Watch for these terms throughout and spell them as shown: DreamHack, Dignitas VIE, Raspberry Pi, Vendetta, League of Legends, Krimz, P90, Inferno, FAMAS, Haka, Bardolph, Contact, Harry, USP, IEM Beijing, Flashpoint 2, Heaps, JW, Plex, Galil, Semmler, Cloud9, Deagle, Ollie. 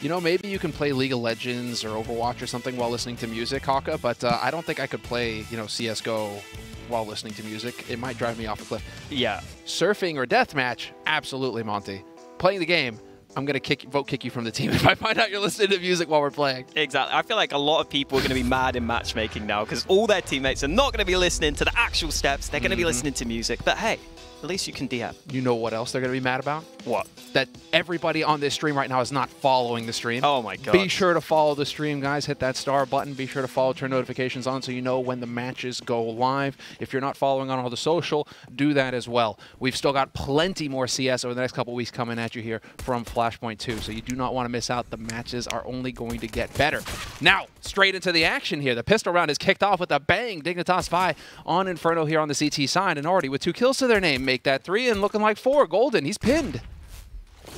you know, maybe you can play League of Legends or Overwatch or something while listening to music, Haka, but I don't think I could play, you know, CS:GO while listening to music. It might drive me off a cliff. Yeah. Surfing or deathmatch? Absolutely, Monty. Playing the game, I'm going to vote kick you from the team if I find out you're listening to music while we're playing. Exactly. I feel like a lot of people are going to be mad in matchmaking now because all their teammates are not going to be listening to the actual steps. They're going to be listening to music. But hey, at least you can DM. You know what else they're going to be mad about? What? That everybody on this stream right now is not following the stream. Oh, my God. Be sure to follow the stream, guys. Hit that star button. Be sure to follow, turn notifications on so you know when the matches go live. If you're not following on all the social, do that as well. We've still got plenty more CS over the next couple of weeks coming at you here from Flashpoint 2, so you do not want to miss out. The matches are only going to get better. Now, straight into the action here. The pistol round is kicked off with a bang. Dignitas VIE on Inferno here on the CT side, and already with 2 kills to their name. Make that 3 and looking like 4. Golden, he's pinned.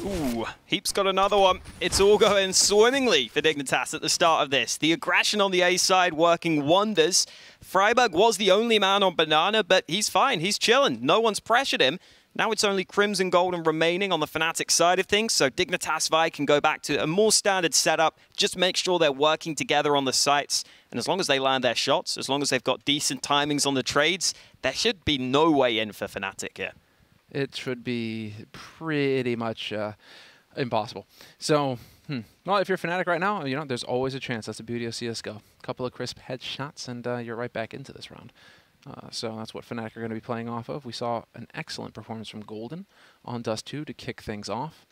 Ooh, Heaps got another one. It's all going swimmingly for Dignitas at the start of this. The aggression on the A side working wonders. Friberg was the only man on Banana, but he's fine. He's chilling. No one's pressured him. Now it's only Krimz and Golden remaining on the Fnatic side of things, so Dignitas VIE can go back to a more standard setup. Just make sure they're working together on the sites. And as long as they land their shots, as long as they've got decent timings on the trades, there should be no way in for Fnatic here. It should be pretty much impossible. So, well, if you're Fnatic right now, you know, there's always a chance. That's the beauty of CSGO. A couple of crisp headshots, and you're right back into this round. So that's what Fnatic are going to be playing off of. We saw an excellent performance from Golden on Dust 2 to kick things off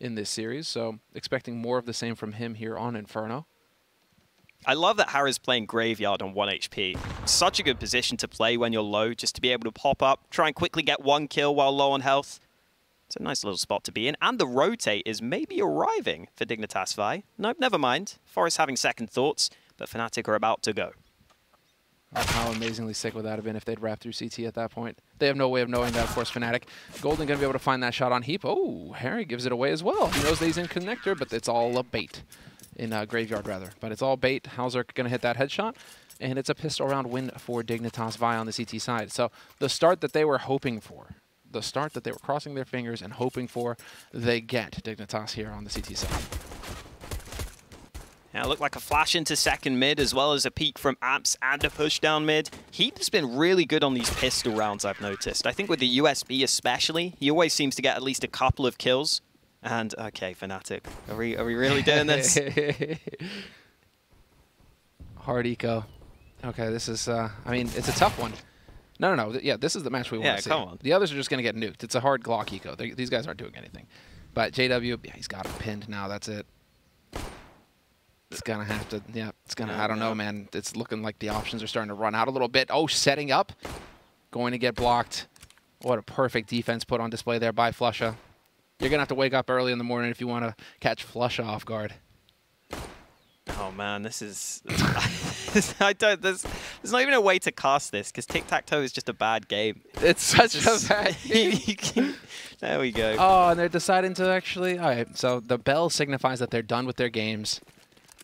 in this series. So expecting more of the same from him here on Inferno. I love that Harry's playing Graveyard on 1 HP. Such a good position to play when you're low, just to be able to pop up, try and quickly get 1 kill while low on health. It's a nice little spot to be in. And the rotate is maybe arriving for Dignitas VIE. Nope, never mind. Forest having second thoughts, but Fnatic are about to go. How amazingly sick would that have been if they'd wrapped through CT at that point? They have no way of knowing that, of course, Fnatic. Golden going to be able to find that shot on Heap. Oh, Harry gives it away as well. He knows that he's in connector, but it's all a bait. In Graveyard, rather. But it's all bait. Hauzerk going to hit that headshot. And it's a pistol round win for Dignitas VIE on the CT side. So the start that they were hoping for, the start that they were crossing their fingers and hoping for, they get Dignitas here on the CT side. Now, it looked like a flash into second mid, as well as a peek from Apps and a push down mid. Heap has been really good on these pistol rounds, I've noticed. I think with the USB especially, he always seems to get at least a couple of kills. And, okay, Fnatic, are we really doing this? Hard eco. Okay, this is, I mean, it's a tough one. No, yeah, this is the match we want to see. Yeah, come on. The others are just going to get nuked. It's a hard Glock eco. These guys aren't doing anything. But JW, yeah, he's got him pinned now. That's it. It's going to have to, yeah, it's going to, I don't know, man. It's looking like the options are starting to run out a little bit. Oh, setting up. Going to get blocked. What a perfect defense put on display there by Flusha. You're going to have to wake up early in the morning if you want to catch Flusha off guard. Oh, man, this is... there's not even a way to cast this, because tic-tac-toe is just a bad game. It's such a bad game. There we go. Oh, and they're deciding to actually... All right, so the bell signifies that they're done with their games.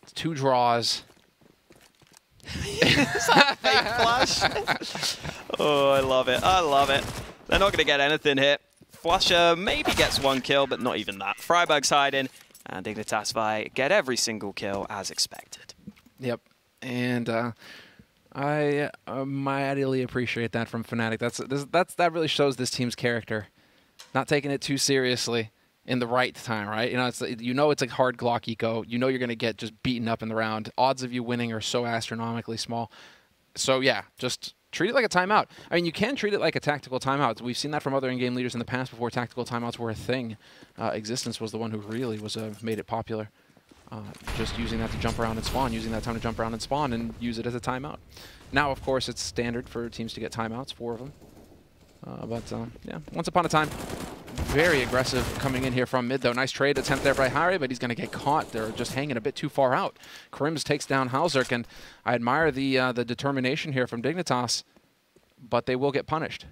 It's 2 draws. Is that fake flush? Oh, I love it. I love it. They're not going to get anything here. Flusha maybe gets 1 kill, but not even that. Freiberg's hiding, and Dignitas VIE get every single kill as expected. Yep, and I mightily appreciate that from Fnatic. That really shows this team's character, not taking it too seriously in the right time, right? You know, it's a hard Glock eco. You know you're going to get just beaten up in the round. Odds of you winning are so astronomically small. So yeah, just. Treat it like a timeout. I mean, you can treat it like a tactical timeout. We've seen that from other in-game leaders in the past before tactical timeouts were a thing. Existence was the one who really was made it popular. Just using that to jump around and spawn, using that time to jump around and spawn and use it as a timeout. Now, of course, it's standard for teams to get timeouts, 4 of them. Yeah, once upon a time, very aggressive coming in here from mid, though. Nice trade attempt there by Harry, but he's going to get caught. They're just hanging a bit too far out. Krimz takes down Hauzerk, and I admire the determination here from Dignitas, but they will get punished.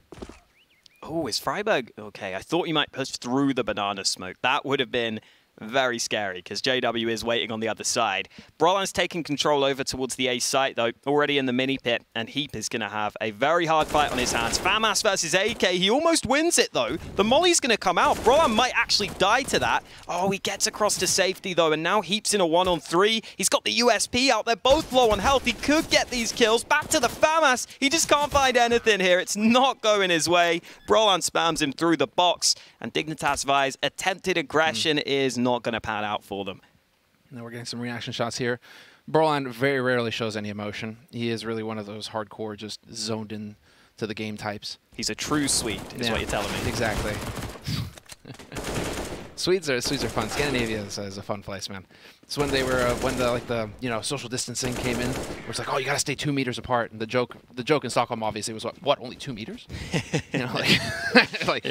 Oh, is Friberg okay? I thought he might push through the banana smoke. That would have been very scary because JW is waiting on the other side. Brollan's taking control over towards the A site though, already in the mini pit, and Heap is going to have a very hard fight on his hands. FAMAS versus AK, he almost wins it though. The molly's going to come out. Brollan might actually die to that. Oh, he gets across to safety though, and now Heap's in a 1-on-3. He's got the USP out. They're both low on health. He could get these kills. Back to the FAMAS. He just can't find anything here. It's not going his way. Brollan spams him through the box, and Dignitas VIE's attempted aggression is not going to pan out for them. Now we're getting some reaction shots here. Brollan very rarely shows any emotion. He is really one of those hardcore, just zoned in to the game types. He's a true Swede, is what you're telling me. Exactly. Swedes are fun. Scandinavia is a fun place, man. It's when they were when the social distancing came in. It was like, oh, you gotta stay 2 meters apart. And the joke in Stockholm obviously was what only 2 meters? You know, like,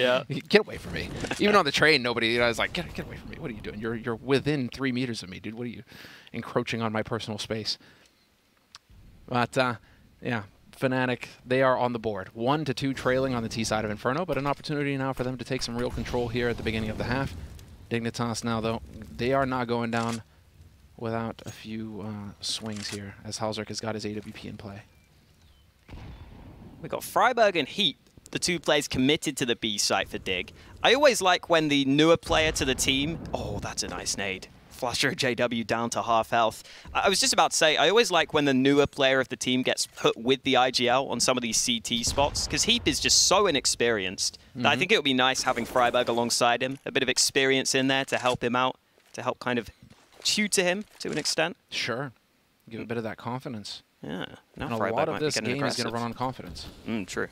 get away from me. Even on the train, nobody, you know, I was like, get away from me. What are you doing? You're within 3 meters of me, dude. What are you encroaching on my personal space? But yeah, Fnatic, they are on the board. 1-2 trailing on the T side of Inferno, but an opportunity now for them to take some real control here at the beginning of the half. Dignitas now, though, they are not going down without a few swings here, as Hauzerk has got his AWP in play. We've got Friberg and Heat, the two players committed to the B site for Dig. I always like when the newer player to the team... Oh, that's a nice nade. Flusha JW down to half health. I was just about to say, I always like when the newer player of the team gets put with the IGL on some of these CT spots, because Heap is just so inexperienced. That I think it would be nice having Friberg alongside him, a bit of experience in there to help him out, to help kind of tutor him to an extent. Sure. Give a bit of that confidence. Yeah. Now Friberg, a lot of this game is going to run on confidence. True.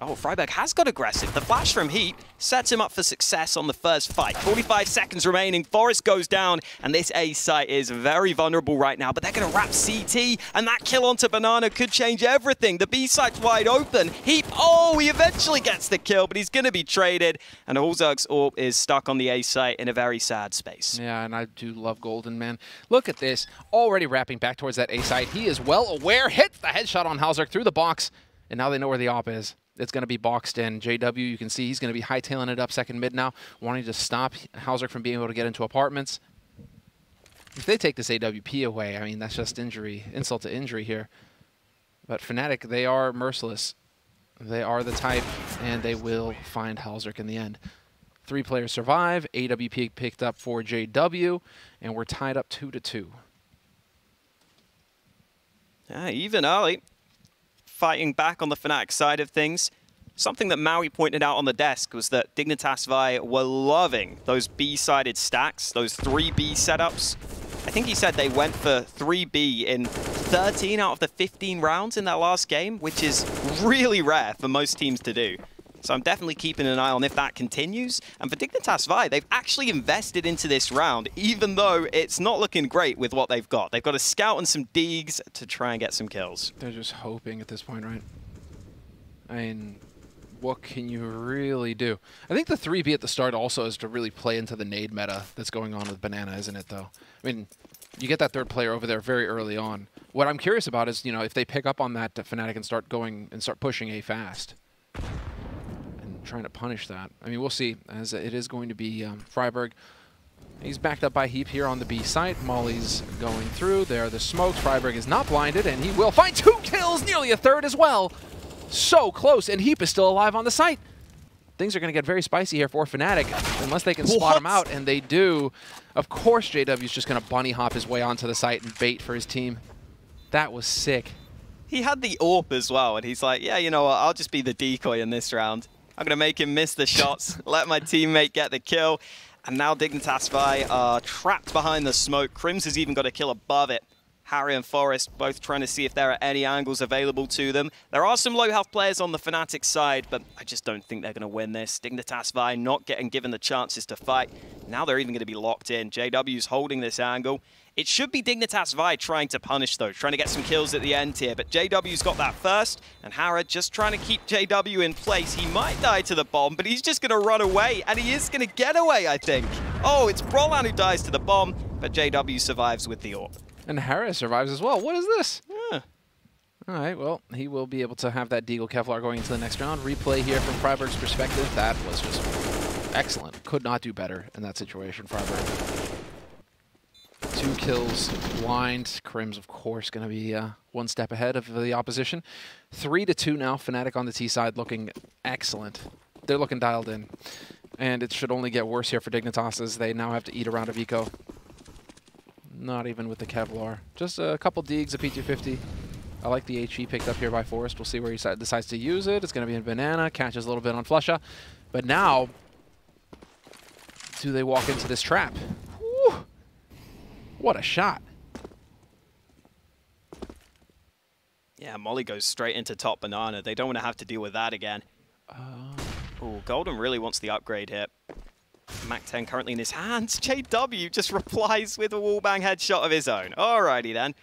Oh, Friberg has got aggressive. The flash from Heat sets him up for success on the first fight. 45 seconds remaining. Forest goes down, and this A site is very vulnerable right now, but they're going to wrap CT, and that kill onto Banana could change everything. The B site's wide open. Heat, oh, he eventually gets the kill, but he's going to be traded, and Hauzerk's AWP is stuck on the A site in a very sad space. Yeah, and I do love Golden, man. Look at this. Already wrapping back towards that A site. He is well aware. Hits the headshot on Hauzerk through the box, and now they know where the AWP is. It's going to be boxed in. JW, you can see he's going to be hightailing it up second mid now, wanting to stop Hauzerk from being able to get into apartments. If they take this AWP away, I mean, that's just injury, insult to injury here. But Fnatic, they are merciless. They are the type, and they will find Hauzerk in the end. 3 players survive. AWP picked up for JW, and we're tied up 2-2. Yeah, even Ollie fighting back on the Fnatic side of things. Something that Maui pointed out on the desk was that Dignitas VIE were loving those B-sided stacks, those 3B setups. I think he said they went for 3B in 13 out of the 15 rounds in that last game, which is really rare for most teams to do. So I'm definitely keeping an eye on if that continues. And for Dignitas VIE, they've actually invested into this round, even though it's not looking great with what they've got. They've got a scout and some deags to try and get some kills. They're just hoping at this point, right? I mean, what can you really do? I think the 3B at the start also is to really play into the nade meta that's going on with Banana, isn't it, though? I mean, you get that third player over there very early on. What I'm curious about is, you know, if they pick up on that Fnatic and start going and start pushing A fast, trying to punish that. I mean, we'll see, as it is going to be Friberg. He's backed up by Heap here on the B site. Molly's going through. There are the smokes. Friberg is not blinded, and he will find 2 kills, nearly a third as well. So close, and Heap is still alive on the site. Things are going to get very spicy here for Fnatic, unless they can spot him out, and they do. Of course, JW's just going to bunny hop his way onto the site and bait for his team. That was sick. He had the AWP as well, and he's like, yeah, you know what, I'll just be the decoy in this round. I'm going to make him miss the shots, let my teammate get the kill. And now Dignitas VIE are trapped behind the smoke. Krimz has even got a kill above it. Harry and Forest both trying to see if there are any angles available to them. There are some low-health players on the Fnatic side, but I just don't think they're going to win this. Dignitas VIE not getting given the chances to fight. Now they're even going to be locked in. JW's holding this angle. It should be Dignitas VIE trying to punish, though, trying to get some kills at the end here. But JW's got that first, and Harry just trying to keep JW in place. He might die to the bomb, but he's just going to run away, and he is going to get away, I think. Oh, it's Brollan who dies to the bomb, but JW survives with the AWP. And Harris survives as well. What is this? Yeah. All right, well, he will be able to have that Deagle Kevlar going into the next round. Replay here from Freiberg's perspective. That was just excellent. Could not do better in that situation, Friberg. 2 kills blind. Krimz, of course, going to be one step ahead of the opposition. 3-2 now. Fnatic on the T side looking excellent. They're looking dialed in. And it should only get worse here for Dignitas as they now have to eat a round of eco. Not even with the Kevlar. Just a couple Deegs, a P250. I like the HE picked up here by Forest. We'll see where he decides to use it. It's going to be in Banana. Catches a little bit on Flusha. But now, do they walk into this trap? Woo! What a shot. Yeah, Molly goes straight into top Banana. They don't want to have to deal with that again. Oh, Golden really wants the upgrade here. Mac 10 currently in his hands. JW just replies with a wallbang headshot of his own. Alrighty then.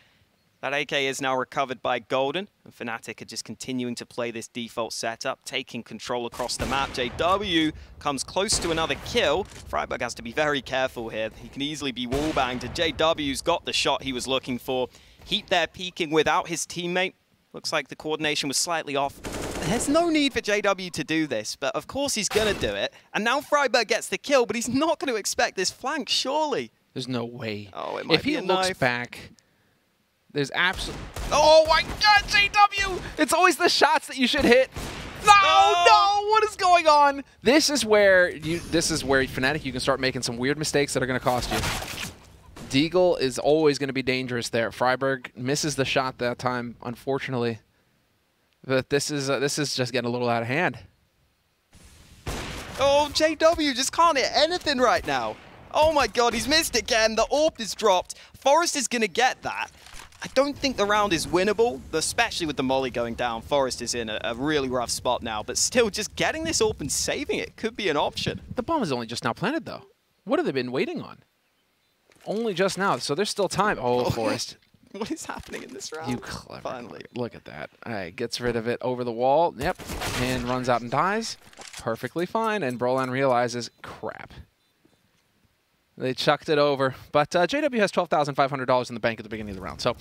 That AK is now recovered by Golden. And Fnatic are just continuing to play this default setup, taking control across the map. JW comes close to another kill. Friberg has to be very careful here. He can easily be wallbanged. And JW's got the shot he was looking for. Heap there peeking without his teammate. Looks like the coordination was slightly off. There's no need for JW to do this, but of course he's going to do it. And now Friberg gets the kill, but he's not going to expect this flank, surely. There's no way. Oh, it might if be he looks knife. Back, there's absolutely... Oh my God, JW! It's always the shots that you should hit. No, oh. No! What is going on? This is where Fnatic, you can start making some weird mistakes that are going to cost you. Deagle is always going to be dangerous there. Friberg misses the shot that time, unfortunately. But this is just getting a little out of hand. Oh, JW just can't hit anything right now. Oh my God, he's missed again. The AWP is dropped. Forest is going to get that. I don't think the round is winnable, especially with the Molly going down. Forest is in a really rough spot now, but still just getting this AWP and saving it could be an option. The bomb is only just now planted, though. What have they been waiting on? Only just now, so there's still time. Oh, Forest. What is happening in this round? You clever. Finally. Look at that. All right, gets rid of it over the wall. Yep. And runs out and dies. Perfectly fine. And Brollan realizes, crap. They chucked it over. But JW has $12,500 in the bank at the beginning of the round. So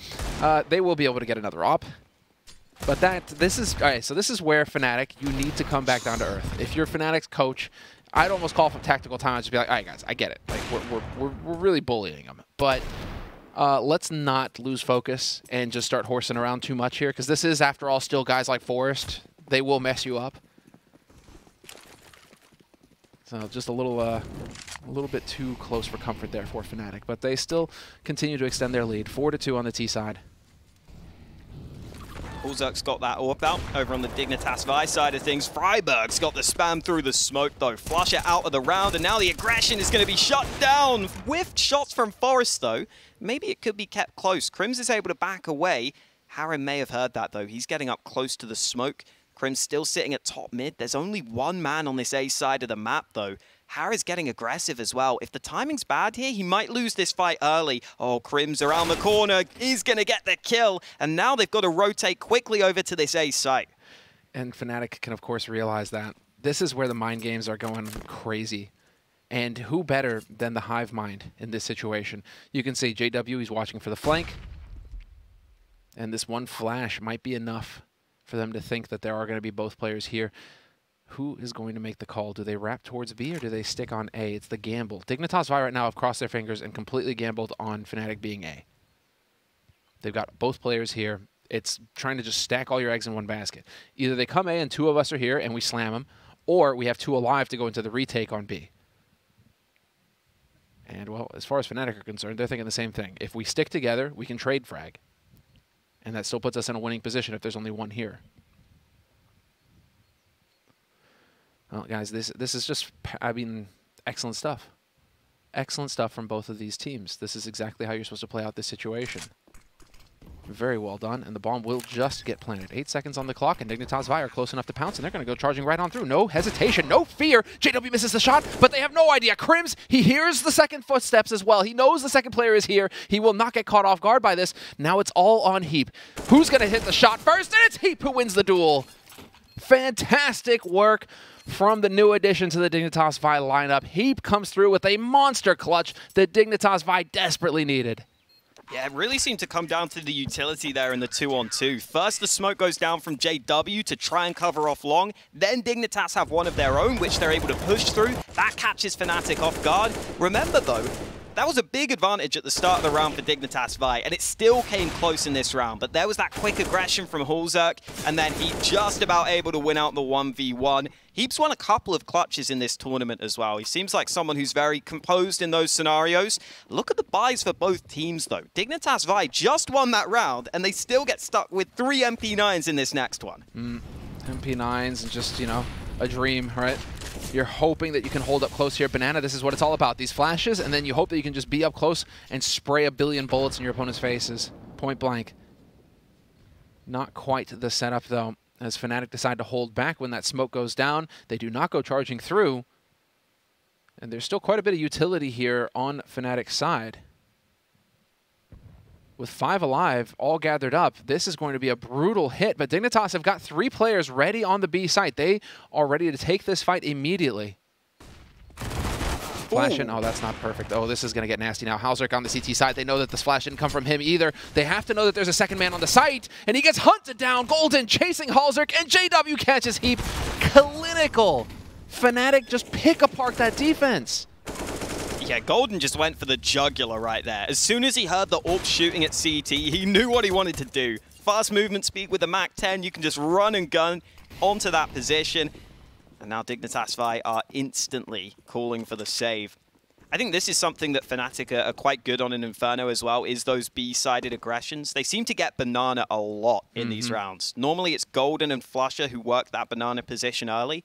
they will be able to get another op. But this is where Fnatic, you need to come back down to earth. If you're Fnatic's coach, I'd almost call for tactical time and just be like, all right, guys, I get it. Like we're really bullying them. But let's not lose focus and just start horsing around too much here, because this is, after all, still guys like Forest. They will mess you up. So just a little bit too close for comfort there for Fnatic, but they still continue to extend their lead. 4-2 on the T side. Hauzerk's got that AWP out over on the Dignitas VIE side of things. Freiberg's got the spam through the smoke, though. Flusha out of the round, and now the aggression is going to be shut down. Whiffed shots from Forest, though. Maybe it could be kept close. Krimz is able to back away. Harry may have heard that, though. He's getting up close to the smoke. Krimz still sitting at top mid. There's only one man on this A side of the map, though. Harry's getting aggressive as well. If the timing's bad here, he might lose this fight early. Oh, Krimz around the corner. He's going to get the kill. And now they've got to rotate quickly over to this A site. And Fnatic can, of course, realize that. This is where the mind games are going crazy. And who better than the hive mind in this situation? You can see JW, he's watching for the flank. And this one flash might be enough for them to think that there are going to be both players here. Who is going to make the call? Do they wrap towards B or do they stick on A? It's the gamble. Dignitas VIE right now have crossed their fingers and completely gambled on Fnatic being A. They've got both players here. It's trying to just stack all your eggs in one basket. Either they come A and two of us are here and we slam them, or we have two alive to go into the retake on B. And, well, as far as Fnatic are concerned, they're thinking the same thing. If we stick together, we can trade frag. And that still puts us in a winning position if there's only one here. Well, guys, this is just, I mean, excellent stuff. Excellent stuff from both of these teams. This is exactly how you're supposed to play out this situation. Very well done, and the bomb will just get planted. 8 seconds on the clock, and Dignitas VIE are close enough to pounce, and they're going to go charging right on through. No hesitation, no fear. JW misses the shot, but they have no idea. Krimz, he hears the second footsteps as well. He knows the second player is here. He will not get caught off guard by this. Now it's all on Heap. Who's going to hit the shot first? And it's Heap who wins the duel. Fantastic work from the new addition to the Dignitas VIE lineup. Heap comes through with a monster clutch that Dignitas VIE desperately needed. Yeah, it really seemed to come down to the utility there in the 2-on-2. First, the smoke goes down from JW to try and cover off long. Then Dignitas have one of their own, which they're able to push through. That catches Fnatic off guard. Remember, though, That was a big advantage at the start of the round for Dignitas VIE, and it still came close in this round, but there was that quick aggression from Hauzerk, and then he just about able to win out the 1v1. Heaps won a couple of clutches in this tournament as well. He seems like someone who's very composed in those scenarios. Look at the buys for both teams, though. Dignitas VIE just won that round, and they still get stuck with 3 MP9s in this next one. MP9s and just, you know, a dream, right? You're hoping that you can hold up close here. Banana, this is what it's all about, these flashes, and then you hope that you can just be up close and spray a billion bullets in your opponent's faces. Point blank. Not quite the setup, though, as Fnatic decide to hold back when that smoke goes down. They do not go charging through, and there's still quite a bit of utility here on Fnatic's side. With 5 alive, all gathered up, this is going to be a brutal hit. But Dignitas have got 3 players ready on the B site. They are ready to take this fight immediately. Flash in. Oh, that's not perfect. Oh, this is going to get nasty now. Hauzerk on the CT side. They know that this flash didn't come from him either. They have to know that there's a second man on the site. And he gets hunted down. Golden chasing Hauzerk. And JW catches Heap. Clinical. Fnatic just pick apart that defense. Yeah, Golden just went for the jugular right there. As soon as he heard the AWP shooting at CT, he knew what he wanted to do. Fast movement speed with the MAC-10, you can just run and gun onto that position. And now Dignitas VIE are instantly calling for the save. I think this is something that Fnatic are quite good on in Inferno as well, is those B-sided aggressions. They seem to get banana a lot in these rounds. Normally it's Golden and Flusha who work that banana position early.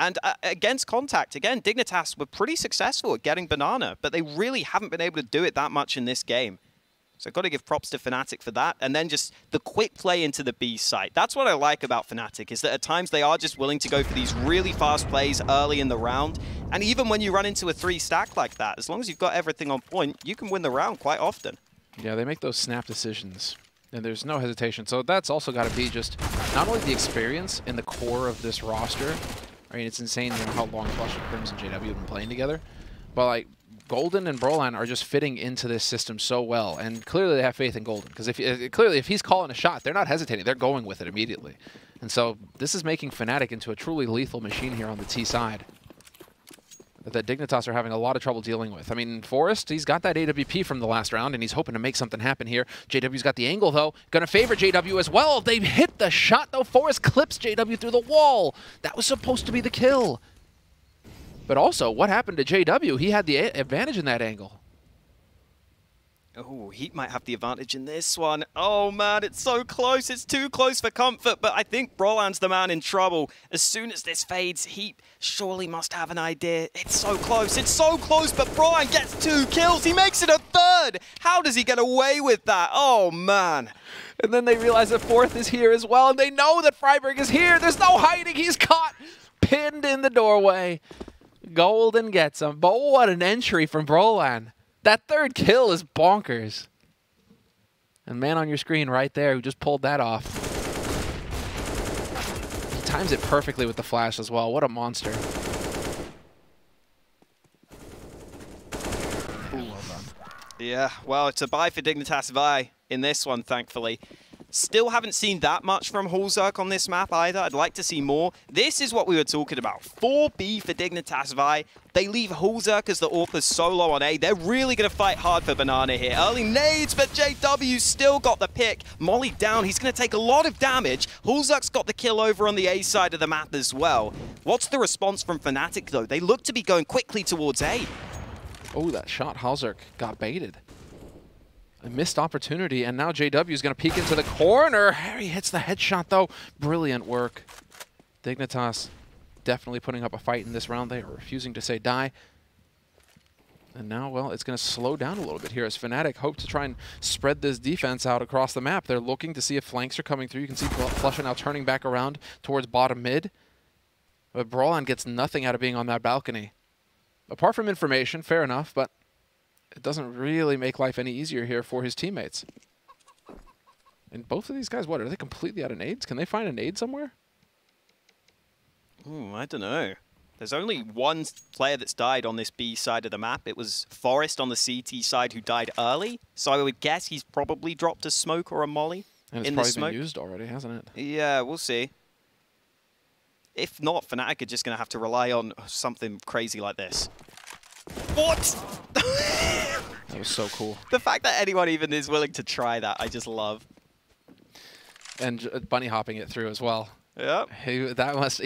And against Contact, again, Dignitas were pretty successful at getting banana, but they really haven't been able to do it that much in this game. So I've got to give props to Fnatic for that. And then just the quick play into the B site. That's what I like about Fnatic, is that at times they are just willing to go for these really fast plays early in the round. And even when you run into a 3-stack like that, as long as you've got everything on point, you can win the round quite often. Yeah, they make those snap decisions. And there's no hesitation. So that's also got to be just not only the experience in the core of this roster. I mean, it's insane, you know, how long Flusha, Krimz, and JW have been playing together. But, like, Golden and Brollan are just fitting into this system so well. And clearly they have faith in Golden. Because if he's calling a shot, they're not hesitating. They're going with it immediately. And so this is making Fnatic into a truly lethal machine here on the T side that Dignitas are having a lot of trouble dealing with. I mean, Forest, he's got that AWP from the last round, and he's hoping to make something happen here. JW's got the angle, though. Going to favor JW as well. They hit the shot, though. Forest clips JW through the wall. That was supposed to be the kill. But also, what happened to JW? He had the advantage in that angle. Oh, Heat might have the advantage in this one. Oh, man, it's so close. It's too close for comfort, but I think Brollan's the man in trouble. As soon as this fades, Heat surely must have an idea. It's so close, but Brollan gets 2 kills. He makes it a third. How does he get away with that? Oh, man. And then they realize that fourth is here as well, and they know that Friberg is here. There's no hiding. He's caught, pinned in the doorway. Golden gets him, but what an entry from Brollan. That third kill is bonkers. And man on your screen right there who just pulled that off. He times it perfectly with the flash as well. What a monster. Ooh, yeah, well, it's a bye for Dignitas VIE in this one, thankfully. Still haven't seen that much from Hauzerk on this map either. I'd like to see more. This is what we were talking about. 4B for Dignitas VIE. They leave Hauzerk as the AWPers so low on A. They're really going to fight hard for banana here. Early nades, but JW still got the pick. Molly down. He's going to take a lot of damage. Hauzerk's got the kill over on the A side of the map as well. What's the response from Fnatic, though? They look to be going quickly towards A. Oh, that shot. Hauzerk got baited. A missed opportunity, and now JW is going to peek into the corner. Harry hits the headshot, though. Brilliant work. Dignitas definitely putting up a fight in this round. They are refusing to say die. And now, well, it's going to slow down a little bit here as Fnatic hope to try and spread this defense out across the map. They're looking to see if flanks are coming through. You can see Flusha now turning back around towards bottom mid. But Brollan gets nothing out of being on that balcony. Apart from information, fair enough, but it doesn't really make life any easier here for his teammates. And both of these guys, what, are they completely out of nades? Can they find a nade somewhere? Ooh, I don't know. There's only one player that's died on this B side of the map. It was Forest on the CT side who died early. So I would guess he's probably dropped a smoke or a molly. And it's probably been used already, hasn't it? Yeah, we'll see. If not, Fnatic are just going to have to rely on something crazy like this. What? That was so cool. The fact that anyone even is willing to try that, I just love. And bunny hopping it through as well. Yeah. He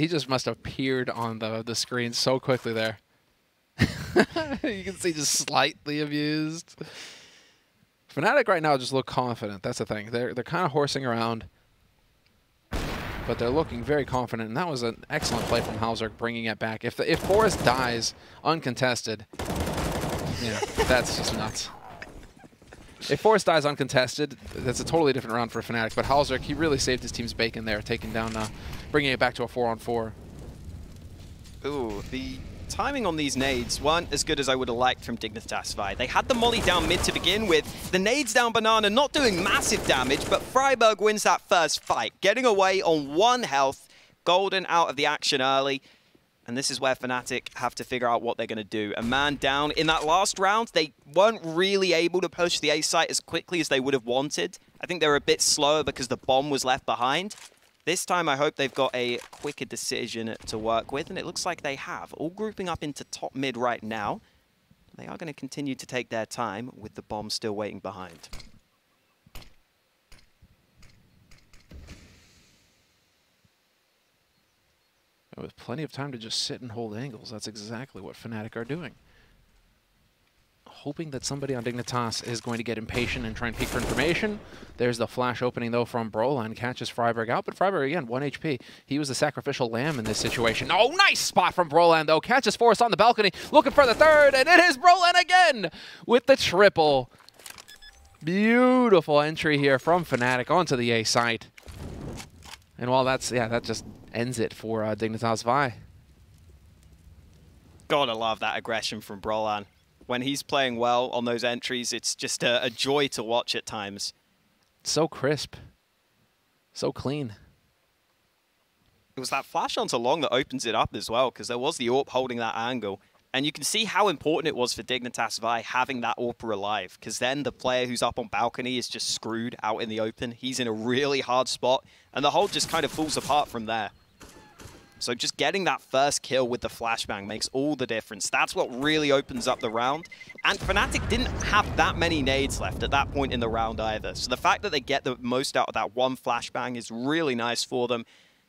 just must have peered on the screen so quickly there. You can see just slightly abused. Fnatic right now just look confident. That's the thing. They're kind of horsing around, but they're looking very confident. And that was an excellent play from Hauzerk, bringing it back. If Forest dies uncontested, yeah, that's just nuts. If Forest dies uncontested, that's a totally different round for Fnatic. But Hauzerk, he really saved his team's bacon there, taking down, bringing it back to a 4-on-4. Ooh, the timing on these nades weren't as good as I would have liked from Dignitas VIE. They had the molly down mid to begin with. The nades down banana, not doing massive damage, but Friberg wins that first fight, getting away on 1 health. Golden out of the action early. And this is where Fnatic have to figure out what they're going to do. A man down in that last round, they weren't really able to push the A site as quickly as they would have wanted. I think they were a bit slower because the bomb was left behind. This time, I hope they've got a quicker decision to work with, and it looks like they have. All grouping up into top mid right now. They are going to continue to take their time with the bomb still waiting behind. With plenty of time to just sit and hold angles, that's exactly what Fnatic are doing. Hoping that somebody on Dignitas is going to get impatient and try and peek for information. There's the flash opening, though, from Brollan. Catches Friberg out, but Friberg, again, 1 HP. He was the sacrificial lamb in this situation. Oh, nice spot from Brollan, though. Catches Forest on the balcony, looking for the third, and it is Brollan again with the triple. Beautiful entry here from Fnatic onto the A site. And while that's, yeah, that just ends it for Dignitas VIE. Gotta love that aggression from Brollan. When he's playing well on those entries, it's just a joy to watch at times. So crisp. So clean. It was that flash onto long that opens it up as well, because there was the AWP holding that angle. And you can see how important it was for Dignitas VIE having that AWPer alive, because then the player who's up on balcony is just screwed out in the open. He's in a really hard spot, and the hold just kind of falls apart from there. So just getting that first kill with the flashbang makes all the difference. That's what really opens up the round. And Fnatic didn't have that many nades left at that point in the round either. So the fact that they get the most out of that one flashbang is really nice for them.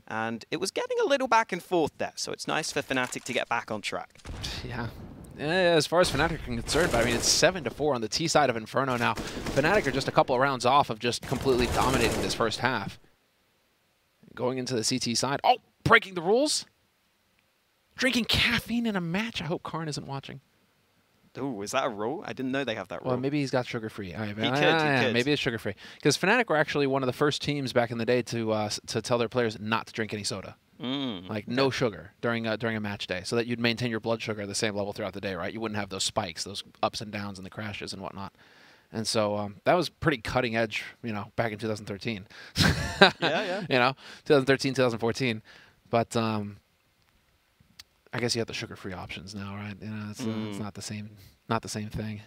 And it was getting a little back and forth there. So it's nice for Fnatic to get back on track. Yeah. As far as Fnatic are concerned, but I mean, it's 7-4 on the T side of Inferno now. Fnatic are just a couple of rounds off of just completely dominating this first half. Going into the CT side. Oh! Breaking the rules. Drinking caffeine in a match. I hope Karn isn't watching. Oh, is that a rule? I didn't know they have that rule. Well, maybe he's got sugar-free. He could. Maybe it's sugar-free. Because Fnatic were actually one of the first teams back in the day to tell their players not to drink any soda. Like, no sugar during a match day, so that you'd maintain your blood sugar at the same level throughout the day, right? You wouldn't have those spikes, those ups and downs and the crashes and whatnot. And so that was pretty cutting edge, you know, back in 2013. Yeah, yeah. You know, 2013, 2014. But I guess you have the sugar-free options now, right? You know, it's not the same thing.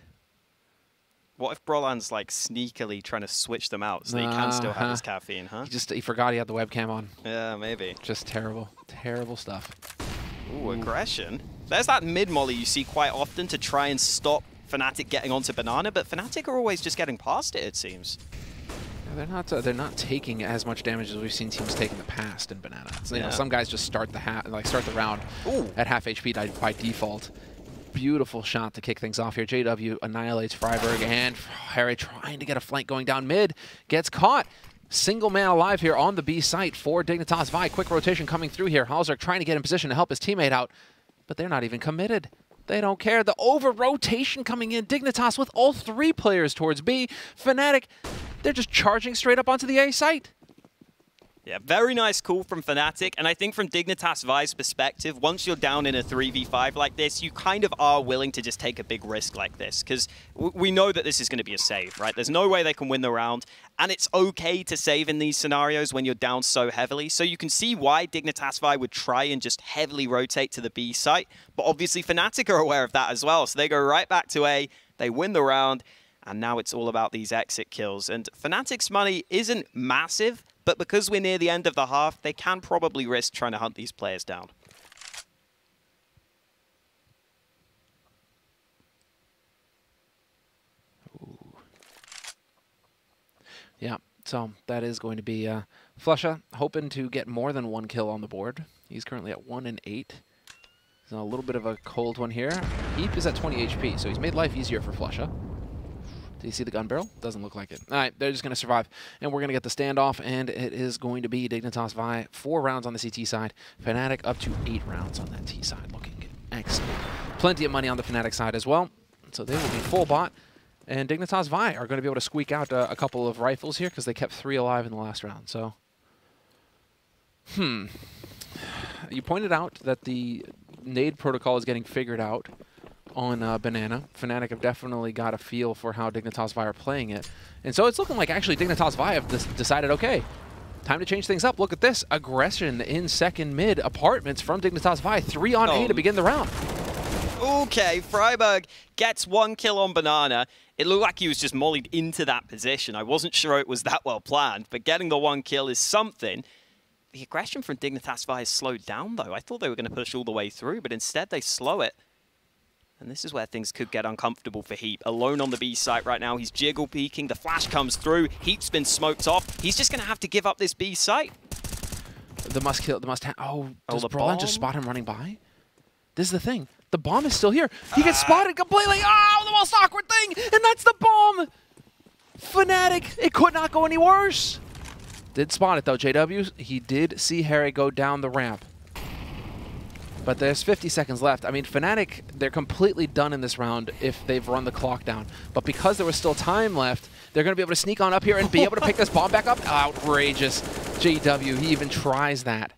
What if Brolan's like sneakily trying to switch them out so that he can still have his caffeine, huh? He forgot he had the webcam on. Yeah, maybe. Just terrible, terrible stuff. Ooh, aggression. There's that mid-molly you see quite often to try and stop Fnatic getting onto banana, but Fnatic are always just getting past it, it seems. They're not taking as much damage as we've seen teams take in the past in banana. So, you know, some guys just start the round at half HP by default. Beautiful shot to kick things off here. JW annihilates Friberg, and Harry trying to get a flank going down mid gets caught. Single man alive here on the B site for Dignitas VIE. Quick rotation coming through here. Hauzerk trying to get in position to help his teammate out, but they're not even committed. They don't care. The over rotation coming in. Dignitas with all 3 players towards B. Fnatic, they're just charging straight up onto the A site. Yeah, very nice call from Fnatic. And I think from Dignitas VIE's perspective, once you're down in a 3v5 like this, you kind of are willing to just take a big risk like this, because we know that this is going to be a save, right? There's no way they can win the round. And it's okay to save in these scenarios when you're down so heavily. So you can see why Dignitas VIE would try and just heavily rotate to the B site. But obviously Fnatic are aware of that as well. So they go right back to A, they win the round, and now it's all about these exit kills. And Fnatic's money isn't massive, but because we're near the end of the half, they can probably risk trying to hunt these players down. Yeah, so that is going to be Flusha, hoping to get more than one kill on the board. He's currently at 1 and 8. He's on a little bit of a cold one here. Heap is at 20 HP, so he's made life easier for Flusha. Do you see the gun barrel? Doesn't look like it. All right, they're just going to survive, and we're going to get the standoff, and it is going to be Dignitas VIE. 4 rounds on the CT side. Fnatic up to 8 rounds on that T side, looking excellent. Plenty of money on the Fnatic side as well, so they will be full bot. And Dignitas VIE are going to be able to squeak out a couple of rifles here because they kept 3 alive in the last round. So, you pointed out that the nade protocol is getting figured out on Banana. Fnatic have definitely got a feel for how Dignitas VIE are playing it. And so it's looking like actually Dignitas VIE have decided, okay, time to change things up. Look at this. Aggression in second mid apartments from Dignitas VIE. 3 on A to begin the round. Okay, Friberg gets 1 kill on Banana. It looked like he was just mollied into that position. I wasn't sure it was that well planned, but getting the 1 kill is something. The aggression from Dignitas VIE has slowed down, though. I thought they were going to push all the way through, but instead they slow it. And this is where things could get uncomfortable for Heap. Alone on the B site right now. He's jiggle peeking. The flash comes through. Heap's been smoked off. He's just going to have to give up this B site. The must kill. The must. Does Brollan just spot him running by? This is the thing. The bomb is still here. He gets spotted completely. Oh, the most awkward thing, and that's the bomb. Fnatic. It could not go any worse. Did spot it though, JW. He did see Harry go down the ramp. But there's 50 seconds left. I mean, Fnatic, they're completely done in this round if they've run the clock down. But because there was still time left, they're going to be able to sneak on up here and be able to pick this bomb back up. Outrageous. JW, he even tries that.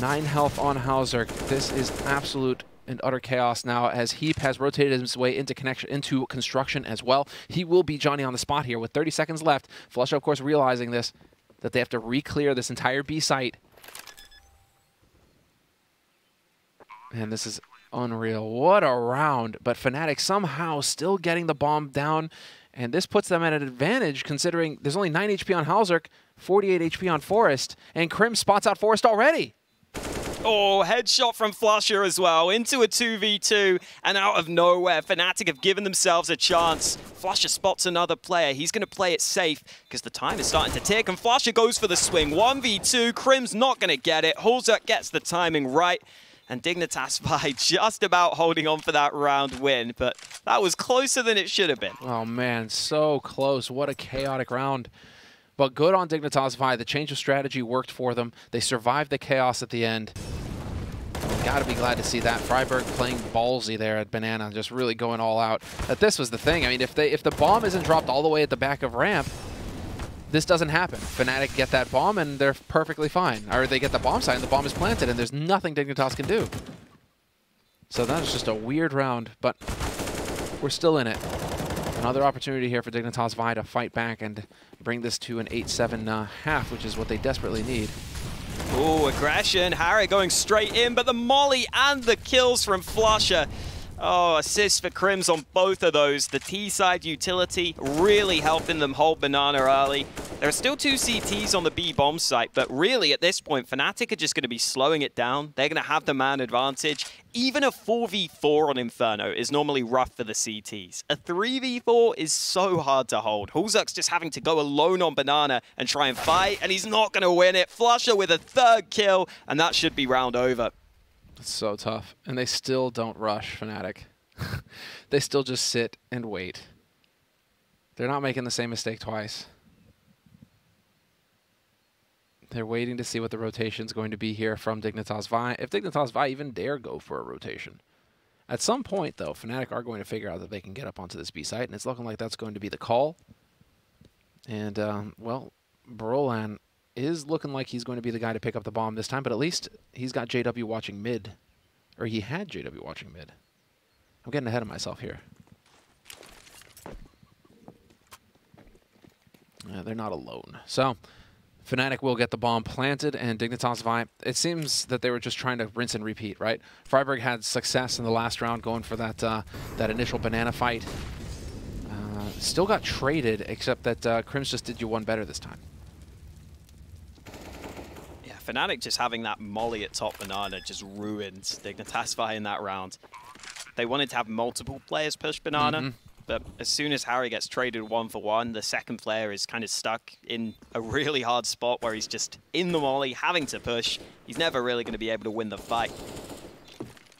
9 health on Hauzerk. This is absolute and utter chaos now as Heap has rotated his way into construction as well. He will be Johnny on the spot here with 30 seconds left. Flusha, of course, realizing this, that they have to re-clear this entire B site. And this is unreal. What a round. But Fnatic somehow still getting the bomb down. And this puts them at an advantage considering there's only 9 HP on Hauzerk, 48 HP on Forest. And Krimz spots out Forest already. Oh, headshot from Flusha as well. Into a 2v2. And out of nowhere, Fnatic have given themselves a chance. Flusha spots another player. He's going to play it safe because the time is starting to tick. And Flusha goes for the swing. 1v2. Krimz not going to get it. Hauzerk gets the timing right. And Dignitas VIE just about holding on for that round win, but that was closer than it should have been. Oh man, so close. What a chaotic round. But good on Dignitas VIE. The change of strategy worked for them. They survived the chaos at the end. Gotta be glad to see that. Friberg playing ballsy there at Banana, just really going all out. That this was the thing. I mean, if the bomb isn't dropped all the way at the back of ramp, this doesn't happen. Fnatic get that bomb, and they're perfectly fine. Or they get the bomb site, and the bomb is planted, and there's nothing Dignitas can do. So that was just a weird round, but we're still in it. Another opportunity here for Dignitas VIE to fight back and bring this to an 8-7 half, which is what they desperately need. Ooh, aggression. Harry going straight in, but the molly and the kills from Flusha. Oh, assists for Krimz on both of those. The T-side utility really helping them hold Banana early. There are still 2 CTs on the B-bomb site, but really at this point, Fnatic are just going to be slowing it down. They're going to have the man advantage. Even a 4v4 on Inferno is normally rough for the CTs. A 3v4 is so hard to hold. Hauzerk's just having to go alone on Banana and try and fight, and he's not going to win it. Flusha with a 3rd kill, and that should be round over. It's so tough. And they still don't rush, Fnatic. They still just sit and wait. They're not making the same mistake twice. They're waiting to see what the rotation's going to be here from Dignitas VIE. If Dignitas VIE even dare go for a rotation. At some point, though, Fnatic are going to figure out that they can get up onto this B site, and it's looking like that's going to be the call. And, well, Brollan is looking like he's going to be the guy to pick up the bomb this time, but at least he's got JW watching mid. Or he had JW watching mid. I'm getting ahead of myself here. They're not alone. So, Fnatic will get the bomb planted, and Dignitas VIE, it seems that they were just trying to rinse and repeat, right? Friberg had success in the last round going for that, that initial Banana fight. Still got traded, except that Krimz just did you one better this time. Fnatic just having that molly at top Banana just ruined Dignitas VIE in that round. They wanted to have multiple players push Banana. But as soon as Harry gets traded 1-for-1, the second player is kind of stuck in a really hard spot where he's just in the molly, having to push. He's never really going to be able to win the fight.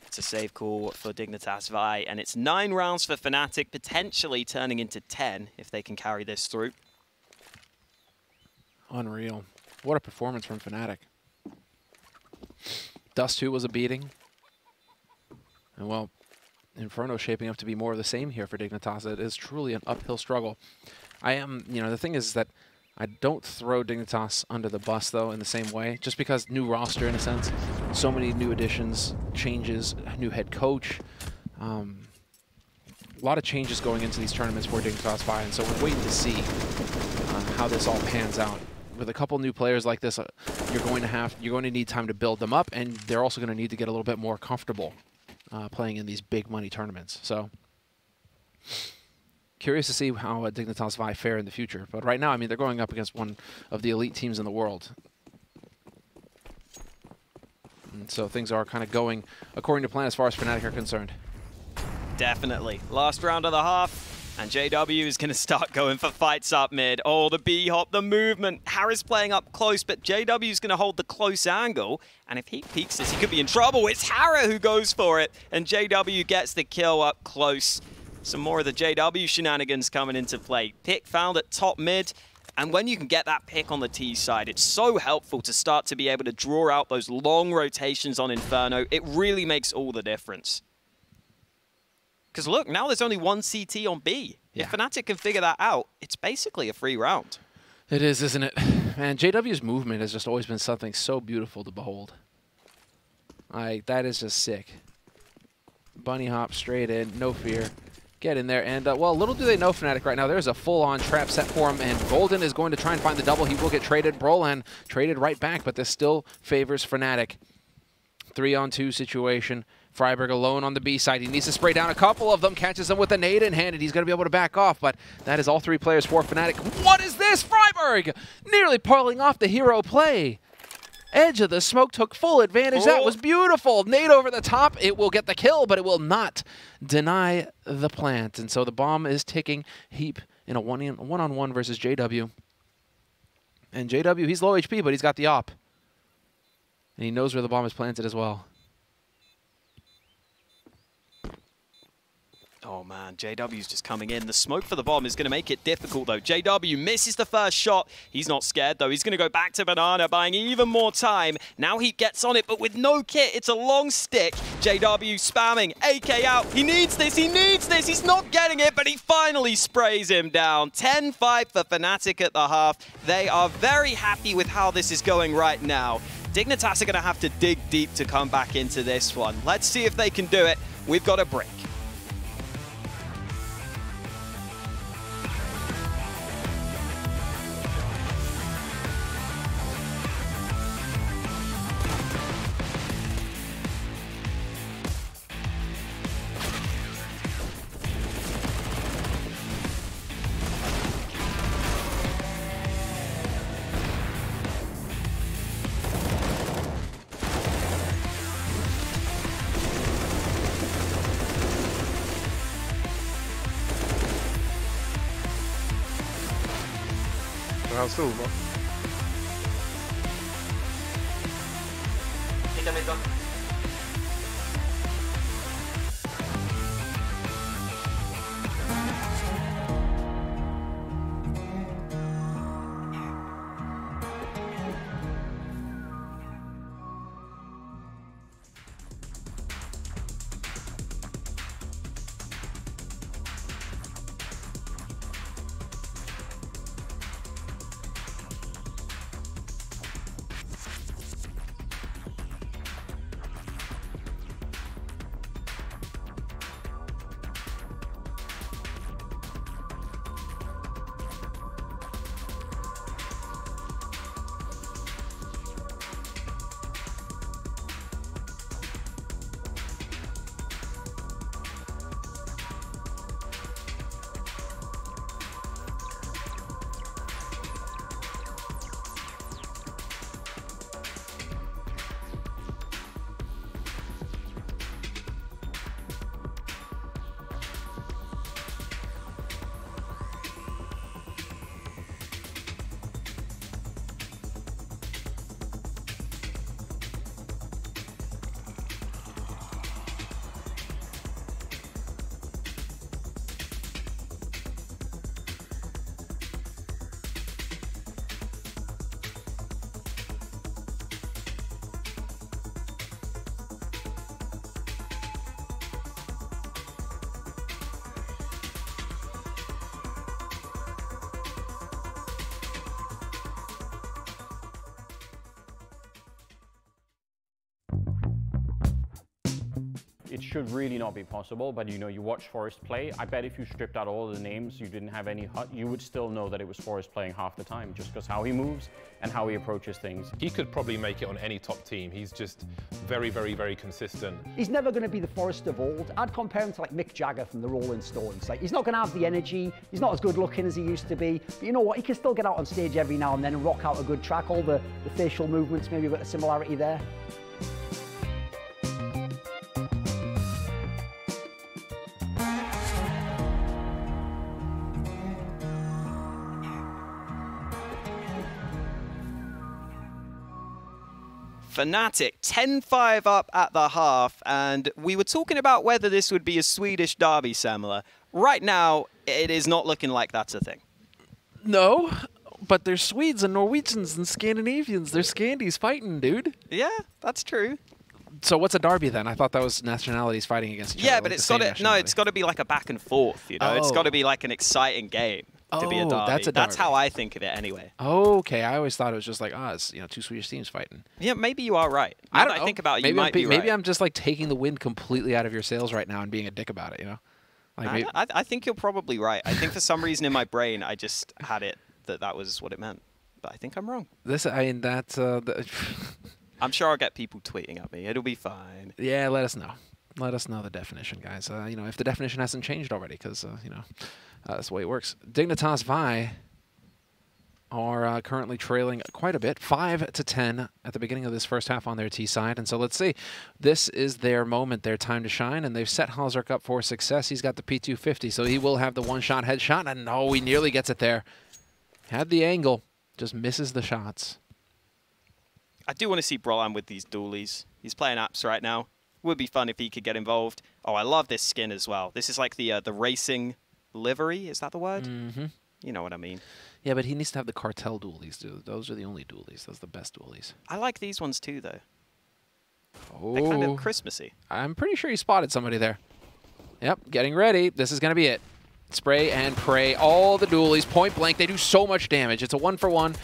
It's a save call for Dignitas VIE, and it's 9 rounds for Fnatic, potentially turning into 10 if they can carry this through. Unreal. What a performance from Fnatic. Dust 2 was a beating. And well, Inferno shaping up to be more of the same here for Dignitas. It is truly an uphill struggle. I am, you know, the thing is that I don't throw Dignitas under the bus, though, in the same way, just because new roster, in a sense, so many new additions, changes, new head coach, a lot of changes going into these tournaments for Dignitas VIE, and so we're waiting to see how this all pans out. With a couple new players like this, you're going to need time to build them up, and they're also going to need to get a little bit more comfortable playing in these big money tournaments. So curious to see how Dignitas VIE fare in the future. But right now, I mean, they're going up against one of the elite teams in the world. And so things are kind of going according to plan as far as Fnatic are concerned. Definitely. Last round of the half, and JW is going to start going for fights up mid. Oh, the B-hop, the movement. Harris playing up close, but JW's going to hold the close angle. And if he peeks this, he could be in trouble. It's Harris who goes for it, and JW gets the kill up close. Some more of the JW shenanigans coming into play. Pick found at top mid, and when you can get that pick on the T side, it's so helpful to start to be able to draw out those long rotations on Inferno. It really makes all the difference. Because look, now there's only one CT on B. Yeah. If Fnatic can figure that out, it's basically a free round. It is, isn't it? Man, JW's movement has just always been something so beautiful to behold. That is just sick. Bunny hop straight in, no fear. Get in there, and well, little do they know Fnatic right now. There's a full-on trap set for him, and Golden is going to try and find the double. He will get traded. Brollan traded right back, but this still favors Fnatic. 3-on-2 situation. Friberg alone on the B side. He needs to spray down a couple of them, catches them with a nade in hand, and he's going to be able to back off, but that is all 3 players for Fnatic. What is this? Friberg nearly pulling off the hero play. Edge of the smoke took full advantage. Oh. That was beautiful. Nade over the top. It will get the kill, but it will not deny the plant. And so the bomb is ticking. Heap in a one-on-one versus JW. And JW, he's low HP, but he's got the op. And he knows where the bomb is planted as well. Oh man, JW's just coming in. The smoke for the bomb is going to make it difficult though. JW misses the first shot. He's not scared though. He's going to go back to Banana, buying even more time. Now he gets on it, but with no kit, it's a long stick. JW spamming, AK out. He needs this, he needs this. He's not getting it, but he finally sprays him down. 10-5 for Fnatic at the half. They are very happy with how this is going right now. Dignitas are going to have to dig deep to come back into this one. Let's see if they can do it. We've got a break. It should really not be possible, but you know, you watch Forest play. I bet if you stripped out all the names, you didn't have any HUD, you would still know that it was Forest playing half the time, just because how he moves and how he approaches things. He could probably make it on any top team. He's just very, very, very consistent. He's never going to be the Forest of old. I'd compare him to like Mick Jagger from the Rolling Stones. Like, he's not going to have the energy, he's not as good looking as he used to be, but you know what, he can still get out on stage every now and then and rock out a good track. All the facial movements, maybe a bit of similarity there. Fnatic 10-5 up at the half, and we were talking about whether this would be a Swedish derby, Semmler. Right now, it is not looking like that's a thing. No, but there's Swedes and Norwegians and Scandinavians. There's Scandies fighting, dude. Yeah, that's true. So what's a derby then? I thought that was nationalities fighting against each other. Yeah, but like it's got to be like a back and forth. You know, it's got to be like an exciting game. To be a derby. That's a derby. That's how I think of it anyway. Okay, I always thought it was just like, it's two Swedish teams fighting. Yeah, maybe you are right. Now I don't know. I think about it, maybe you might be right. Maybe I'm just like taking the wind completely out of your sails right now and being a dick about it, you know? Like, I think you're probably right. I think for some reason in my brain I just had it that was what it meant. But I think I'm wrong. I'm sure I'll get people tweeting at me. It'll be fine. Yeah, let us know. Let us know the definition, guys. You know, if the definition hasn't changed already, because you know, that's the way it works. Dignitas VIE are currently trailing quite a bit, 5-10 at the beginning of this first half on their T side. And so let's see, this is their moment, their time to shine, and they've set Hauzerk up for success. He's got the P250, so he will have the one-shot headshot, and oh, he nearly gets it there. Had the angle, just misses the shots. I do want to see Brollan with these dualies. He's playing apps right now. Would be fun if he could get involved. Oh, I love this skin as well. This is like the racing livery. Is that the word? Mm-hmm. You know what I mean. Yeah, but he needs to have the cartel dualies, dude. Those are the only dualies. Those are the best dualies. I like these ones too, though. Oh. They're kind of Christmassy. I'm pretty sure he spotted somebody there. Yep, getting ready. This is going to be it. Spray and pray. All the dualies, point blank. They do so much damage. It's a 1-for-1. And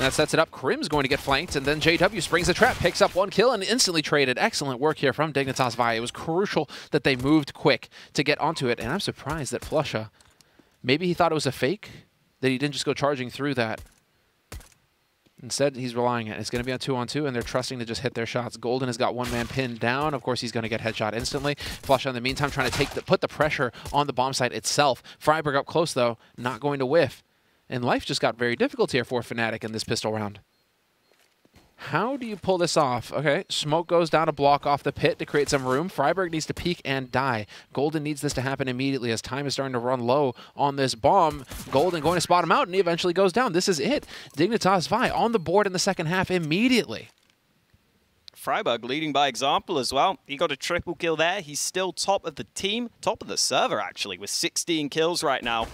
that sets it up. Krimz going to get flanked, and then JW springs the trap, picks up one kill, and instantly traded. Excellent work here from Dignitas VIE. It was crucial that they moved quick to get onto it, and I'm surprised that Flusha, maybe he thought it was a fake, that he didn't just go charging through that. Instead, he's relying on it. It's going to be on 2-on-2, and they're trusting to just hit their shots. Golden has got one man pinned down. Of course, he's going to get headshot instantly. Flusha, in the meantime, trying to put the pressure on the bomb site itself. Friberg up close, though, not going to whiff. And life just got very difficult here for Fnatic in this pistol round. How do you pull this off? Okay, smoke goes down to block off the pit to create some room. Friberg needs to peek and die. Golden needs this to happen immediately as time is starting to run low on this bomb. Golden going to spot him out, and he eventually goes down. This is it. Dignitas VIE on the board in the second half immediately. Friberg leading by example as well. He got a triple kill there. He's still top of the team, top of the server actually, with 16 kills right now.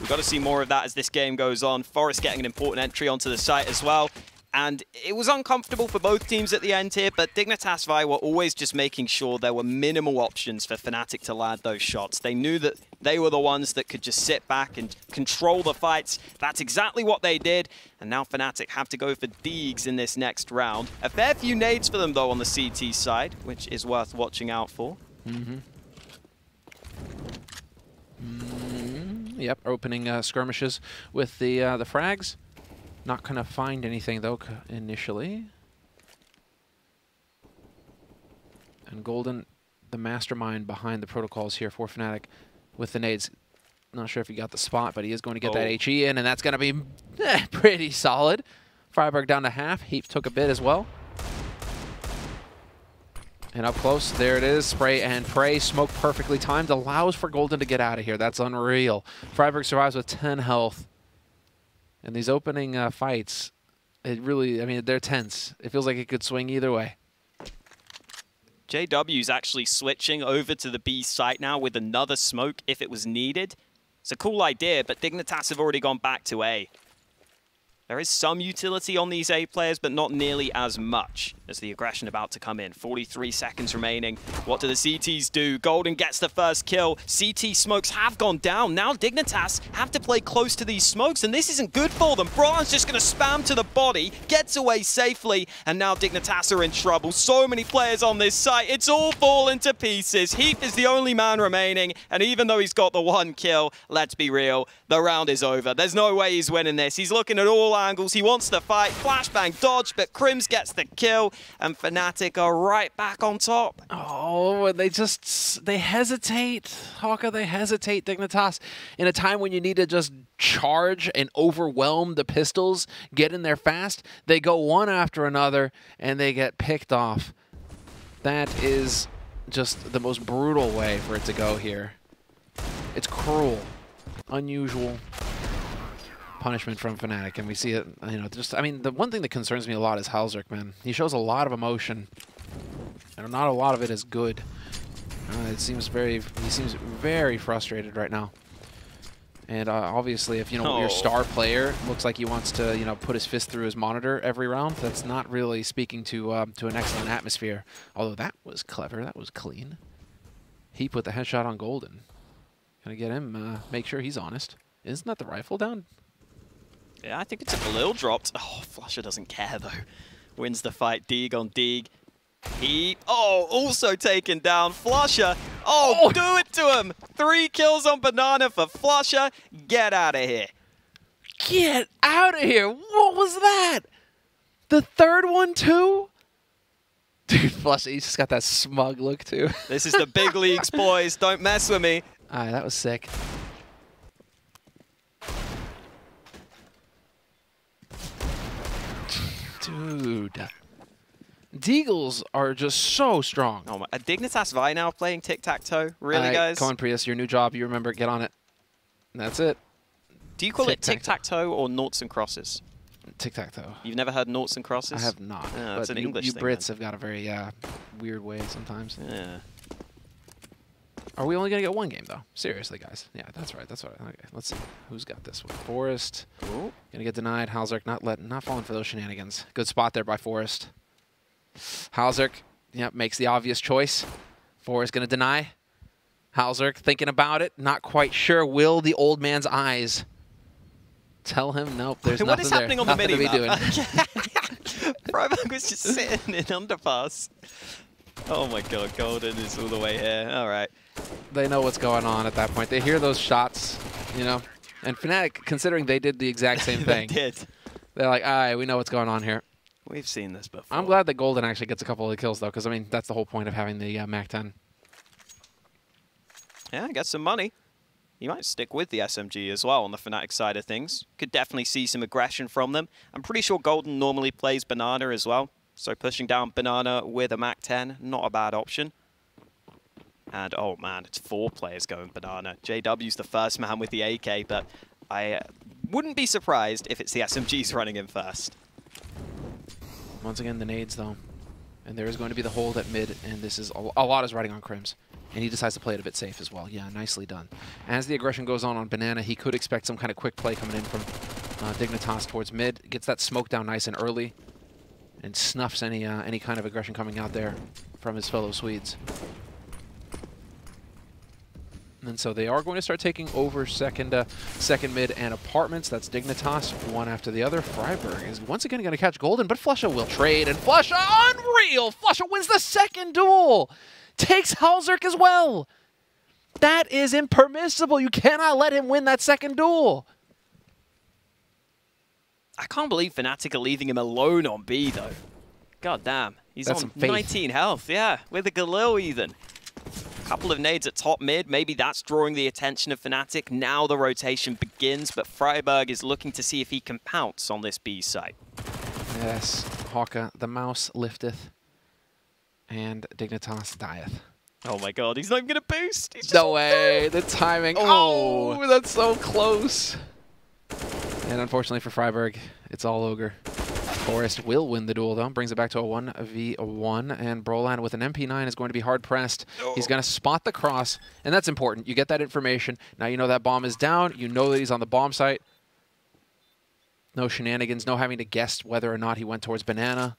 We've got to see more of that as this game goes on. Forest getting an important entry onto the site as well. And it was uncomfortable for both teams at the end here, but Dignitas VIE were always just making sure there were minimal options for Fnatic to land those shots. They knew that they were the ones that could just sit back and control the fights. That's exactly what they did. And now Fnatic have to go for Deags in this next round. A fair few nades for them, though, on the CT side, which is worth watching out for. Mm-hmm. Mm-hmm. Yep, opening skirmishes with the frags. Not going to find anything, though, initially. And Golden, the mastermind behind the protocols here for Fnatic with the nades. Not sure if he got the spot, but he is going to get that HE in, and that's going to be pretty solid. Friberg down to half. Heaps took a bit as well. And up close, there it is, spray and pray. Smoke perfectly timed, allows for Golden to get out of here. That's unreal. Friberg survives with 10 health. And these opening fights, it really, I mean, they're tense. It feels like it could swing either way. JW's actually switching over to the B site now with another smoke if it was needed. It's a cool idea, but Dignitas have already gone back to A. There is some utility on these A players, but not nearly as much as the aggression about to come in. 43 seconds remaining. What do the CTs do? Golden gets the first kill. CT smokes have gone down. Now Dignitas have to play close to these smokes, and this isn't good for them. Brollan's just going to spam to the body, gets away safely, and now Dignitas are in trouble. So many players on this site. It's all fallen to pieces. Heath is the only man remaining, and even though he's got the one kill, let's be real, the round is over. There's no way he's winning this. He's looking at all angles. He wants to fight. Flashbang dodge, but Krimz gets the kill, and Fnatic are right back on top. Oh, they hesitate. Haka, they hesitate. Dignitas, in a time when you need to just charge and overwhelm the pistols, get in there fast, they go one after another, and they get picked off. That is just the most brutal way for it to go here. It's cruel, unusual punishment from Fnatic, and we see it, you know, just, I mean, the one thing that concerns me a lot is Hauzerk, man. He shows a lot of emotion, and not a lot of it is good. He seems very frustrated right now. And obviously, if, you know, your star player looks like he wants to, you know, put his fist through his monitor every round, that's not really speaking to an excellent atmosphere. Although that was clever, that was clean. He put the headshot on Golden. Gonna get him, make sure he's honest. Isn't that the rifle down? Yeah, I think it's a little dropped. Oh, Flusha doesn't care, though. Wins the fight, Deeg on Deeg. He, oh, also taken down. Flusha, oh, do it to him. 3 kills on Banana for Flusha. Get out of here. Get out of here. What was that? The third one, too? Dude, Flusha, he's just got that smug look, too. This is the big leagues, boys. Don't mess with me. All right, that was sick. Dude, Deagles are just so strong. Oh my, Dignitas VIE now playing tic-tac-toe? Really, guys? Come on, Prius, your new job. You remember, get on it. And that's it. Do you call it tic-tac-toe or noughts and crosses? Tic-tac-toe. You've never heard noughts and crosses? I have not. No, it's an English thing. You Brits have got a very weird way sometimes. Yeah. Are we only going to get one game, though? Seriously, guys. Yeah, that's right. That's right. Okay, let's see. Who's got this one? Forest. Going to get denied. Hauzerk not falling for those shenanigans. Good spot there by Forest. Hauzerk, yep, makes the obvious choice. Forest going to deny. Hauzerk thinking about it. Not quite sure. Will the old man's eyes tell him? Nope, there's nothing there. What is happening on the mini map? Friberg was just sitting in underpass. Oh my god, Golden is all the way here. All right. They know what's going on at that point. They hear those shots, you know. And Fnatic, considering they did the exact same thing. They did. They're like, all right, we know what's going on here. We've seen this before. I'm glad that Golden actually gets a couple of the kills, though, because, I mean, that's the whole point of having the MAC-10. Yeah, get some money. You might stick with the SMG as well on the Fnatic side of things. Could definitely see some aggression from them. I'm pretty sure Golden normally plays Banana as well. So pushing down Banana with a MAC-10, not a bad option. And, oh, man, it's 4 players going Banana. JW's the first man with the AK, but I wouldn't be surprised if it's the SMGs running in first. Once again, the nades, though. And there is going to be the hold at mid, and this is a lot is riding on Krimz. And he decides to play it a bit safe as well. Yeah, nicely done. As the aggression goes on Banana, he could expect some kind of quick play coming in from Dignitas towards mid. Gets that smoke down nice and early and snuffs any kind of aggression coming out there from his fellow Swedes. And so they are going to start taking over second mid and apartments. That's Dignitas, one after the other. Friberg is once again going to catch Golden, but Flusha will trade, and Flusha, unreal! Flusha wins the second duel! Takes Hauzerk as well! That is impermissible! You cannot let him win that second duel! I can't believe Fnatic are leaving him alone on B, though. God damn. He's on 19 health, yeah, with a Galil even. Couple of nades at top mid, maybe that's drawing the attention of Fnatic. Now the rotation begins, but Friberg is looking to see if he can pounce on this B site. Yes, Haka, the mouse lifteth, and Dignitas dieth. Oh my god, he's not even going to boost! He's no way, the timing, oh, that's so close! And unfortunately for Friberg, it's all Ogre. Forest will win the duel, though. Brings it back to a 1v1, and Brollan with an MP9 is going to be hard-pressed. He's going to spot the cross, and that's important. You get that information. Now you know that bomb is down. You know that he's on the bomb site. No shenanigans, no having to guess whether or not he went towards Banana.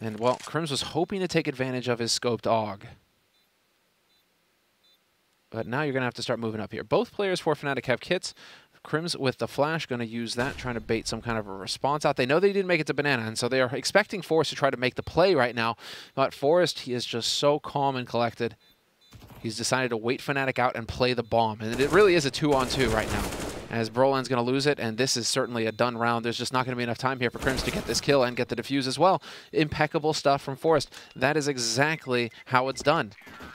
And, well, Krimz was hoping to take advantage of his scoped AUG. But now you're going to have to start moving up here. Both players for Fnatic have kits. Krimz with the flash, going to use that, trying to bait some kind of a response out. They know they didn't make it to Banana, and so they are expecting Forest to try to make the play right now. But Forest, he is just so calm and collected. He's decided to wait Fnatic out and play the bomb. And it really is a 2-on-2 right now, as Brolan's going to lose it, and this is certainly a done round. There's just not going to be enough time here for Krimz to get this kill and get the defuse as well. Impeccable stuff from Forest. That is exactly how it's done.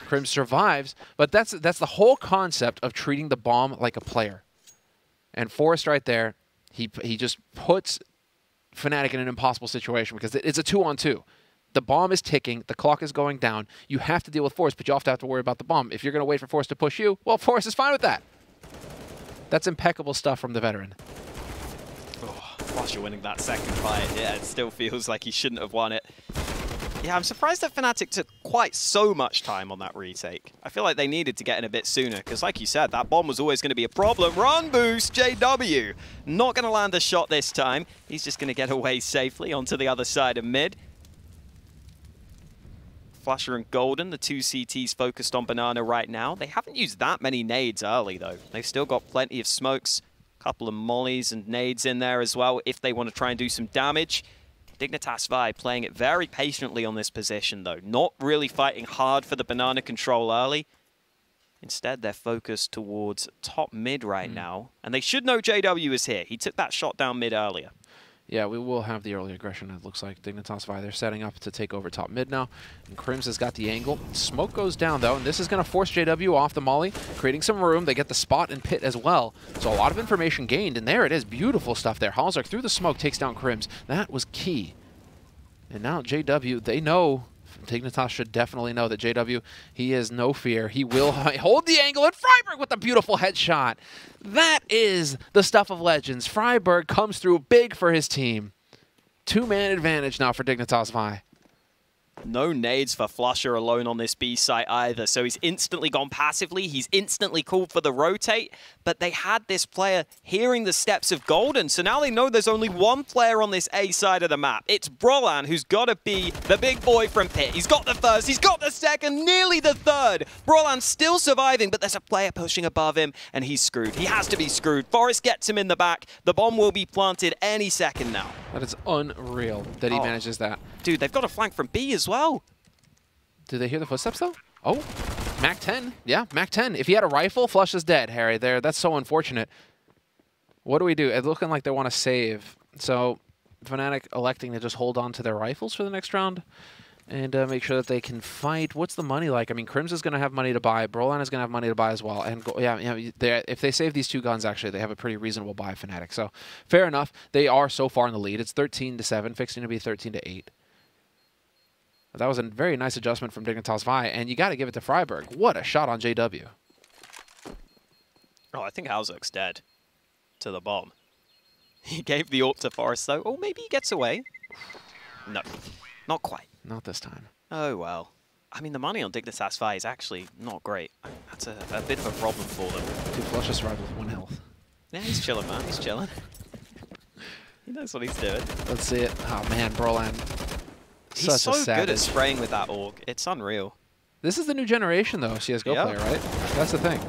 Krimz survives, but that's the whole concept of treating the bomb like a player. And Forest right there, he just puts Fnatic in an impossible situation because it's a 2-on-2. The bomb is ticking. The clock is going down. You have to deal with Forest, but you also have to worry about the bomb. If you're going to wait for Forest to push you, well, Forest is fine with that. That's impeccable stuff from the veteran. Oh, Flusha winning that second fight. Yeah, it still feels like he shouldn't have won it. Yeah, I'm surprised that Fnatic took quite so much time on that retake. I feel like they needed to get in a bit sooner, because like you said, that bomb was always going to be a problem. Run boost, JW. Not going to land a shot this time. He's just going to get away safely onto the other side of mid. Flusha and Golden, the two CTs focused on Banana right now. They haven't used that many nades early, though. They've still got plenty of smokes, a couple of mollies and nades in there as well if they want to try and do some damage. Dignitas VIE playing it very patiently on this position, though. Not really fighting hard for the Banana control early. Instead, they're focused towards top mid right now. And they should know JW is here. He took that shot down mid earlier. Yeah, we will have the early aggression, it looks like. Dignitas VIE, they're setting up to take over top mid now. And Krimz has got the angle. Smoke goes down, though, and this is going to force JW off the molly, creating some room. They get the spot and pit as well. So a lot of information gained, and there it is. Beautiful stuff there. Hauzerk through the smoke takes down Krimz. That was key. And now JW, they know, Dignitas should definitely know that JW, he is no fear. He will hold the angle, and Friberg with a beautiful headshot. That is the stuff of legends. Friberg comes through big for his team. Two-man advantage now for Dignitas VIE. No nades for Flusha alone on this B site either, so he's instantly gone passively. He's instantly called for the rotate, but they had this player hearing the steps of Golden, so now they know there's only one player on this A side of the map. It's Brollan, who's got to be the big boy from pit. He's got the first, he's got the second, nearly the third. Brollan's still surviving, but there's a player pushing above him, and he's screwed. He has to be screwed. Forest gets him in the back. The bomb will be planted any second now. That is unreal that he manages that. Dude, they've got a flank from B as well. Do they hear the footsteps though? Oh, Mac 10. Yeah, Mac 10. If he had a rifle, Flush is dead, Harry. There, that's so unfortunate. What do we do? It's looking like they want to save. So Fnatic electing to just hold on to their rifles for the next round and make sure that they can fight. What's the money like? I mean, Krimz is going to have money to buy. Brollan is going to have money to buy as well. And if they save these two guns, actually, they have a pretty reasonable buy, Fnatic. So fair enough. They are so far in the lead. It's 13-7, fixing to be 13-8. That was a very nice adjustment from Dignitas VIE, and you got to give it to Friberg. What a shot on JW. Oh, I think Hauzerk's dead to the bomb. He gave the AWP to Forest, though. Oh, maybe he gets away. No, not quite. Not this time. Oh, well. I mean, the money on Dignitas VIE is actually not great. I mean, that's a bit of a problem for them. Two Flushes arrived with one health. Yeah, he's chilling, man. He's chilling. He knows what he's doing. Let's see it. Oh, man, Brollan. He's so good at spraying with that AUG. It's unreal. This is the new generation, though, CSGO player, right? That's the thing.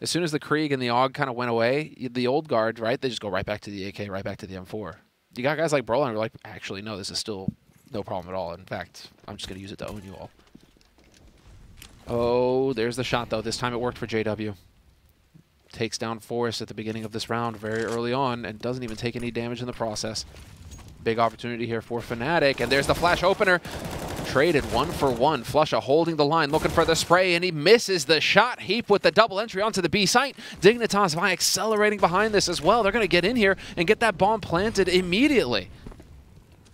As soon as the Krieg and the AUG kind of went away, the old guard, right, they just go right back to the AK, right back to the M4. You got guys like Brollan who are like, actually, no, this is still no problem at all. In fact, I'm just going to use it to own you all. Oh, there's the shot, though. This time it worked for JW. Takes down Forest at the beginning of this round very early on and doesn't even take any damage in the process. Big opportunity here for Fnatic, and there's the flash opener. Traded one for one. Flusha holding the line, looking for the spray, and he misses the shot. Heap with the double entry onto the B site. Dignitas VIE accelerating behind this as well. They're going to get in here and get that bomb planted immediately.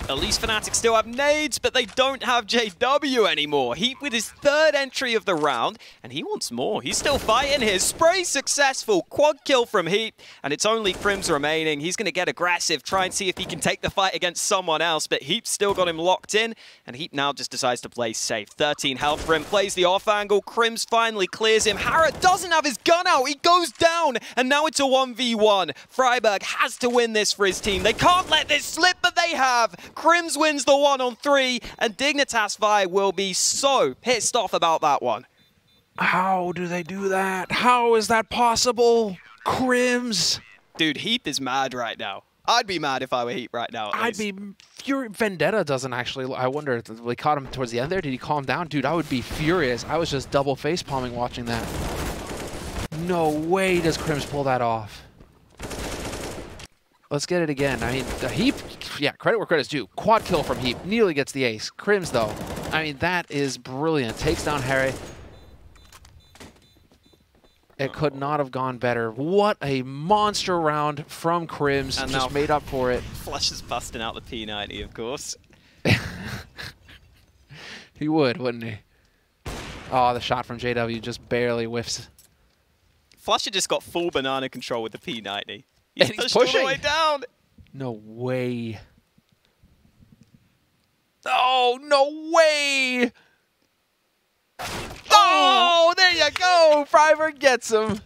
At least Fnatic still have nades, but they don't have JW anymore. Heap with his third entry of the round, and he wants more. He's still fighting here. Spray successful. Quad kill from Heap, and it's only Krimz remaining. He's going to get aggressive, try and see if he can take the fight against someone else, but Heap's still got him locked in, and Heap now just decides to play safe. 13 health for him, plays the off angle. Krimz finally clears him. Harrod doesn't have his gun out. He goes down, and now it's a 1v1. Friberg has to win this for his team. They can't let this slip, but they have. Krimz wins the 1-on-3, and Dignitas VIE will be so pissed off about that one. How do they do that? How is that possible? Krimz! Dude, Heap is mad right now. I'd be mad if I were Heap right now. I'd be furious. Vendetta doesn't actually... I wonder, we caught him towards the end there. Did he calm down? Dude, I would be furious. I was just double facepalming watching that. No way does Krimz pull that off. Let's get it again. I mean, Heap, yeah, credit where credit's due. Quad kill from Heap. Nearly gets the ace. Krimz, though, I mean, that is brilliant. Takes down Harry. It could not have gone better. What a monster round from Krimz. And just made up for it. Flush is busting out the P90, of course. He would, wouldn't he? Oh, the shot from JW just barely whiffs. Flusha just got full banana control with the P90. He's, and he's pushing all the way down. No way. Oh, no way. Oh, there you go. Friberg gets him.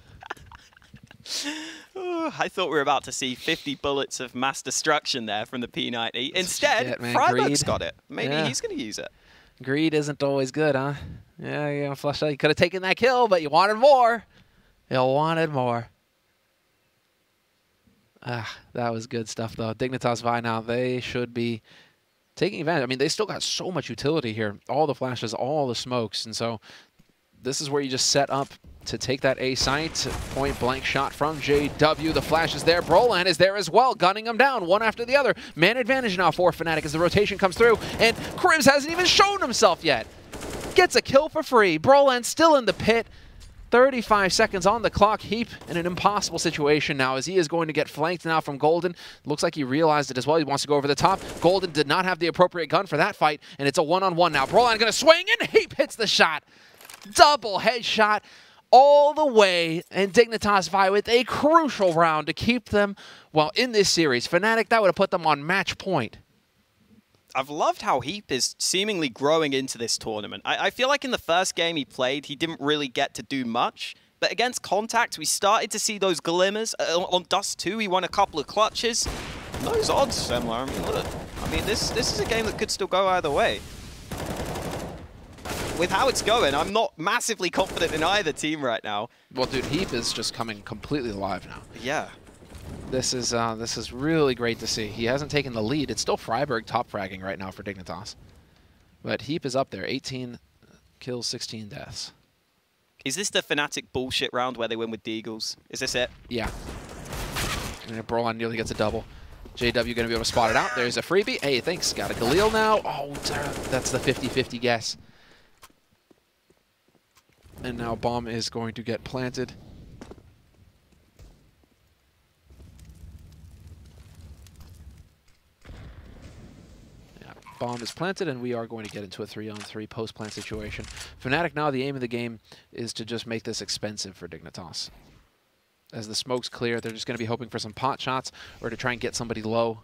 Oh, I thought we were about to see 50 bullets of mass destruction there from the P90. Instead, Friberg's got it. Maybe he's going to use it. Greed isn't always good, huh? Yeah, yeah, Flusha, you could have taken that kill, but you wanted more. You wanted more. Ah, that was good stuff, though. Dignitas VIE now, they should be taking advantage. I mean, they still got so much utility here. All the flashes, all the smokes. And so this is where you just set up to take that A site. Point-blank shot from JW. The flash is there. Brollan is there as well, gunning him down one after the other. Man advantage now for Fnatic as the rotation comes through. And Krimz hasn't even shown himself yet. Gets a kill for free. Brollan still in the pit. 35 seconds on the clock. Heap in an impossible situation now as he is going to get flanked now from Golden. Looks like he realized it as well. He wants to go over the top. Golden did not have the appropriate gun for that fight, and it's a 1-on-1 now. Brollan going to swing, and Heap hits the shot. Double headshot all the way, and Dignitas VIE with a crucial round to keep them, well, in this series. Fnatic, that would have put them on match point. I've loved how Heap is seemingly growing into this tournament. I feel like in the first game he played, he didn't really get to do much. But against Contact, we started to see those glimmers. On Dust 2, he won a couple of clutches. Those odds, Semmler. I mean, look. I mean, this is a game that could still go either way. With how it's going, I'm not massively confident in either team right now. Well, dude, Heap is just coming completely alive now. Yeah. This is really great to see. He hasn't taken the lead. It's still Friberg top fragging right now for Dignitas. But Heap is up there. 18 kills, 16 deaths. Is this the Fnatic bullshit round where they win with deagles? Is this it? Yeah. And Brollan nearly gets a double. JW going to be able to spot it out. There's a freebie. Hey, thanks. Got a Galil now. Oh, that's the 50-50 guess. And now bomb is going to get planted. Bomb is planted, and we are going to get into a 3-on-3 post-plant situation. Fnatic now, the aim of the game is to just make this expensive for Dignitas. As the smoke's clear, they're just going to be hoping for some pot shots or to try and get somebody low.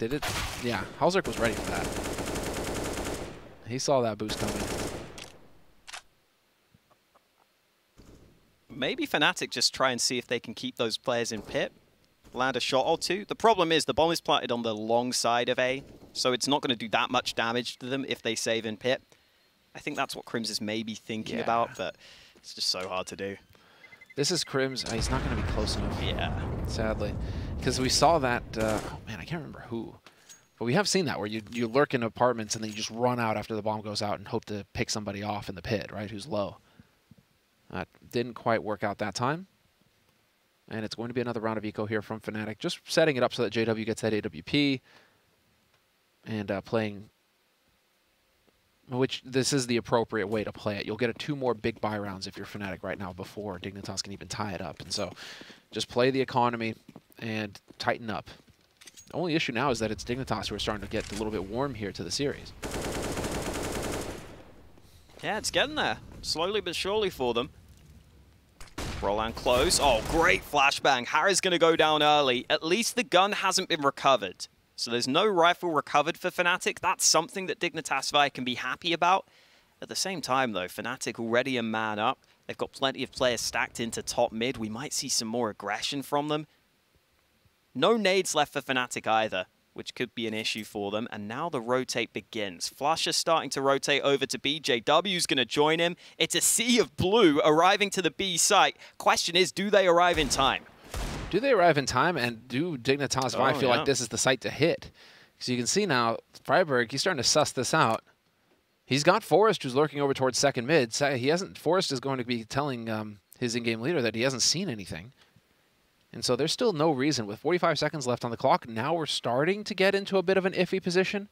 Did it? Yeah, Hauzerk was ready for that. He saw that boost coming. Maybe Fnatic just try and see if they can keep those players in pit. Land a shot or two. The problem is the bomb is planted on the long side of A, so it's not going to do that much damage to them if they save in pit. I think that's what Krimz is maybe thinking about, but it's just so hard to do. This is Krimz. Oh, he's not going to be close enough. Yeah. Sadly. Because we saw that... oh, man, I can't remember who. But we have seen that where you lurk in apartments and then you just run out after the bomb goes out and hope to pick somebody off in the pit, right, who's low. That didn't quite work out that time. And it's going to be another round of eco here from Fnatic, just setting it up so that JW gets that AWP and playing, which this is the appropriate way to play it. You'll get two more big buy rounds if you're Fnatic right now before Dignitas can even tie it up. And so just play the economy and tighten up. The only issue now is that it's Dignitas who are starting to get a little bit warm here to the series. Yeah, it's getting there. Slowly but surely for them. Brollan close. Oh, great flashbang. Harry's going to go down early. At least the gun hasn't been recovered. So there's no rifle recovered for Fnatic. That's something that Dignitas VIE can be happy about. At the same time, though, Fnatic already a man up. They've got plenty of players stacked into top mid. We might see some more aggression from them. No nades left for Fnatic either, which could be an issue for them. And now the rotate begins. Flusha starting to rotate over to B. JW's going to join him. It's a sea of blue arriving to the B site. Question is, do they arrive in time? Do they arrive in time, and do Dignitas VIE feel like this is the site to hit? Because you can see now, Friberg, he's starting to suss this out. He's got Forest, who's lurking over towards second mid. He hasn't. Forest is going to be telling his in-game leader that he hasn't seen anything. And so there's still no reason. With 45 seconds left on the clock, now we're starting to get into a bit of an iffy position.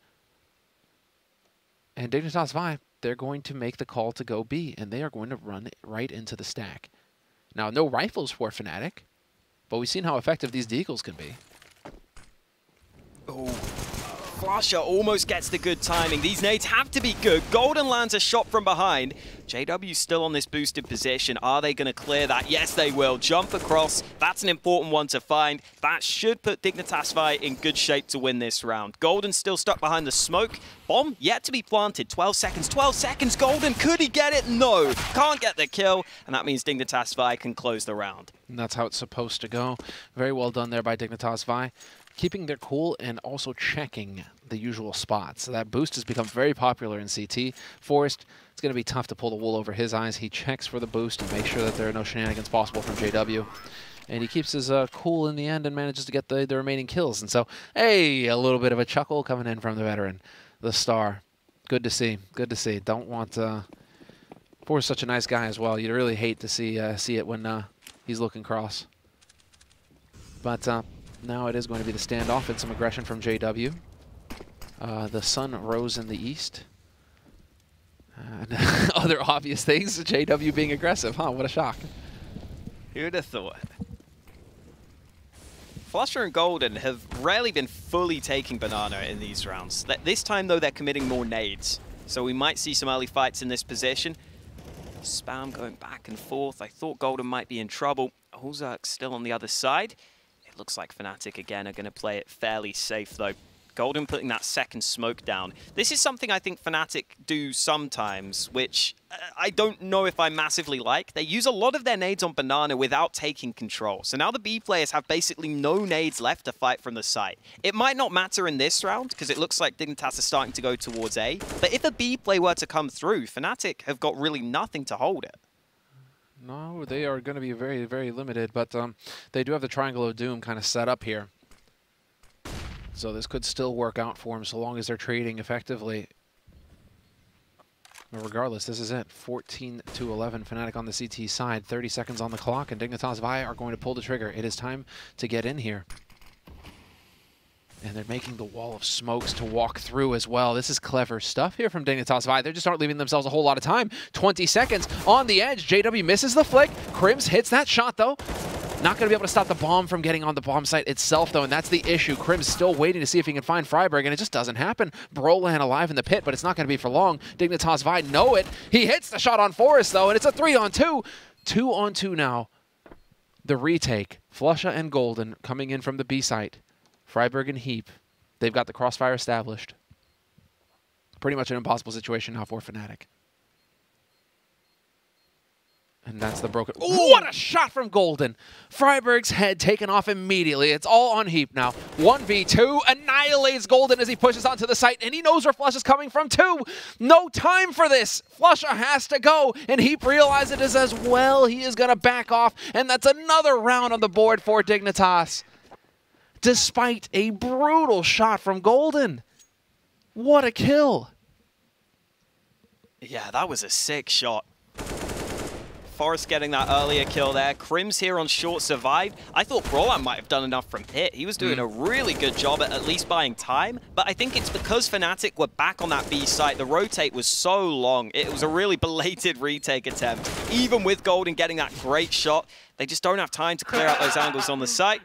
And Dignitas VIE, they're going to make the call to go B, and they are going to run right into the stack. Now, no rifles for Fnatic, but we've seen how effective these deagles can be. Oh, Flusha almost gets the good timing. These nades have to be good. Golden lands a shot from behind. JW still on this boosted position. Are they going to clear that? Yes, they will. Jump across. That's an important one to find. That should put Dignitas VIE in good shape to win this round. Golden still stuck behind the smoke. Bomb yet to be planted. 12 seconds. 12 seconds. Golden, could he get it? No. Can't get the kill. And that means Dignitas VIE can close the round. And that's how it's supposed to go. Very well done there by Dignitas VIE. Keeping their cool and also checking the usual spots. So that boost has become very popular in CT. Forest, it's going to be tough to pull the wool over his eyes. He checks for the boost and makes sure that there are no shenanigans possible from JW. And he keeps his cool in the end and manages to get the remaining kills. And so, hey, a little bit of a chuckle coming in from the veteran, the star. Good to see. Good to see. Don't want... Forrest's such a nice guy as well. You'd really hate to see it when he's looking cross. But... now it is going to be the standoff and some aggression from JW. The sun rose in the east. And other obvious things, JW being aggressive, huh? What a shock. Who'd have thought? Flusha and Golden have rarely been fully taking Banana in these rounds. This time, though, they're committing more nades. So we might see some early fights in this position. Spam going back and forth. I thought Golden might be in trouble. Hauzerk's still on the other side. Looks like Fnatic, again, are going to play it fairly safe, though. Golden putting that second smoke down. This is something I think Fnatic do sometimes, which I don't know if I massively like. They use a lot of their nades on Banana without taking control. So now the B players have basically no nades left to fight from the site. It might not matter in this round, because it looks like Dignitas is starting to go towards A. But if a B play were to come through, Fnatic have got really nothing to hold it. No, they are going to be very, very limited, but they do have the Triangle of Doom kind of set up here. So this could still work out for them so long as they're trading effectively. But regardless, this is it. 14-11, Fnatic on the CT side. 30 seconds on the clock, and Dignitas VIE are going to pull the trigger. It is time to get in here. And they're making the wall of smokes to walk through as well. This is clever stuff here from Dignitas VIE. They just aren't leaving themselves a whole lot of time. 20 seconds on the edge. JW misses the flick. Krimz hits that shot, though. Not going to be able to stop the bomb from getting on the bomb site itself, though, and that's the issue. Krimz still waiting to see if he can find Friberg, and it just doesn't happen. Brollan alive in the pit, but it's not going to be for long. Dignitas VIE know it. He hits the shot on Forest, though, and it's a 3-on-2. 2-on-2 now. The retake. Flusha and Golden coming in from the B site. Friberg and Heap, they've got the crossfire established. Pretty much an impossible situation now for Fnatic. And that's the broken... Ooh, what a shot from Golden! Friberg's head taken off immediately. It's all on Heap now. 1v2 annihilates Golden as he pushes onto the site, and he knows where Flush is coming from too! No time for this! Flusha has to go, and Heap realizes it is as well. He is going to back off, and that's another round on the board for Dignitas. Despite a brutal shot from Golden. What a kill. Yeah, that was a sick shot. Forest getting that earlier kill there. Krimz here on short survived. I thought Brollan might have done enough from Pit. He was doing a really good job at least buying time, but I think it's because Fnatic were back on that B site. The rotate was so long. It was a really belated retake attempt. Even with Golden getting that great shot, they just don't have time to clear out those angles on the site.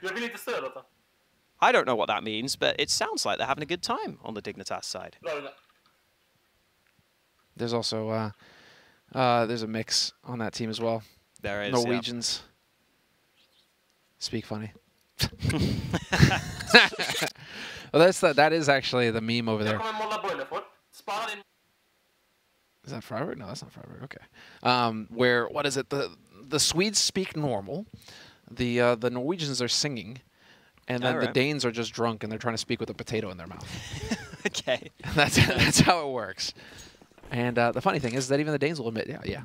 I don't know what that means, but it sounds like they're having a good time on the Dignitas side. There's also there's a mix on that team as well. There is, Norwegians speak funny. Well, that's that is actually the meme over there. Is that Friberg? No, that's not Friberg. Okay. Where, what is it? The Swedes speak normal. The Norwegians are singing. And then the Danes are just drunk and they're trying to speak with a potato in their mouth. Okay. That's how it works. And the funny thing is that even the Danes will admit, yeah,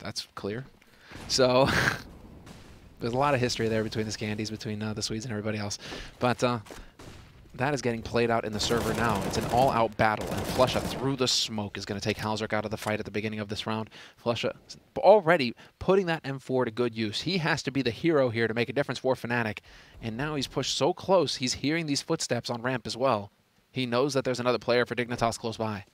that's clear. So there's a lot of history there between the Scandies, between the Swedes and everybody else. But that is getting played out in the server now. It's an all-out battle, and Flusha through the smoke is going to take Hauzerk out of the fight at the beginning of this round. Flusha already putting that M4 to good use. He has to be the hero here to make a difference for Fnatic, and now he's pushed so close, he's hearing these footsteps on ramp as well. He knows that there's another player for Dignitas close by.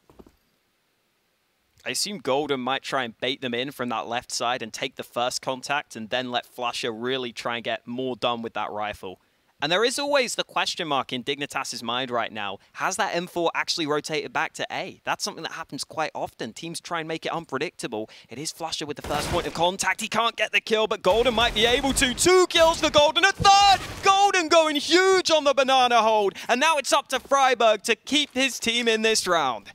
I assume Golden might try and bait them in from that left side and take the first contact and then let Flusha really try and get more done with that rifle. And there is always the question mark in Dignitas' mind right now. Has that M4 actually rotated back to A? That's something that happens quite often. Teams try and make it unpredictable. It is Flusha with the first point of contact. He can't get the kill, but Golden might be able to. 2 kills for Golden, a third! Golden going huge on the banana hold. And now it's up to Friberg to keep his team in this round.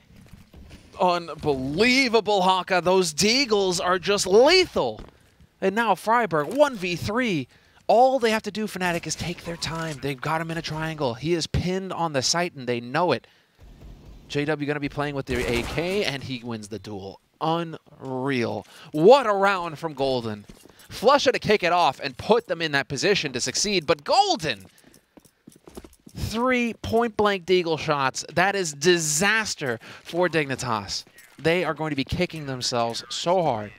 Unbelievable, Haka. Those deagles are just lethal. And now Friberg, 1v3. All they have to do, Fnatic, is take their time. They've got him in a triangle. He is pinned on the site, and they know it. JW going to be playing with the AK, and he wins the duel. Unreal. What a round from Golden. Flusha to kick it off and put them in that position to succeed, but Golden! 3 point-blank deagle shots. That is disaster for Dignitas. They are going to be kicking themselves so hard.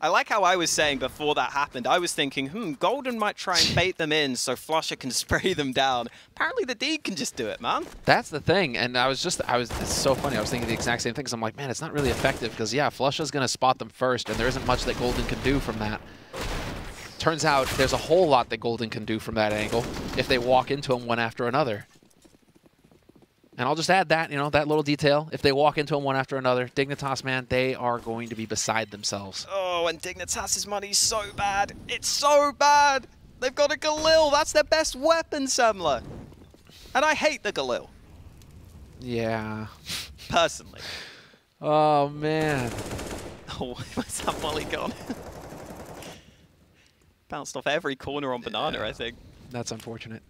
I like how I was saying before that happened, I was thinking, Golden might try and bait them in so Flusha can spray them down. Apparently the D can just do it, man. That's the thing, and it's so funny, I was thinking the exact same thing, because I'm like, man, it's not really effective, because yeah, Flusha's going to spot them first, and there isn't much that Golden can do from that. Turns out there's a whole lot that Golden can do from that angle, if they walk into him one after another. And I'll just add that, that little detail. If they walk into him one after another, Dignitas, man, they are going to be beside themselves. Oh, and Dignitas' money's so bad. It's so bad. They've got a Galil. That's their best weapon, Semmler. And I hate the Galil. Yeah. Personally. Oh, man. Oh, where's that molly gone? Bounced off every corner on Banana, I think. That's unfortunate.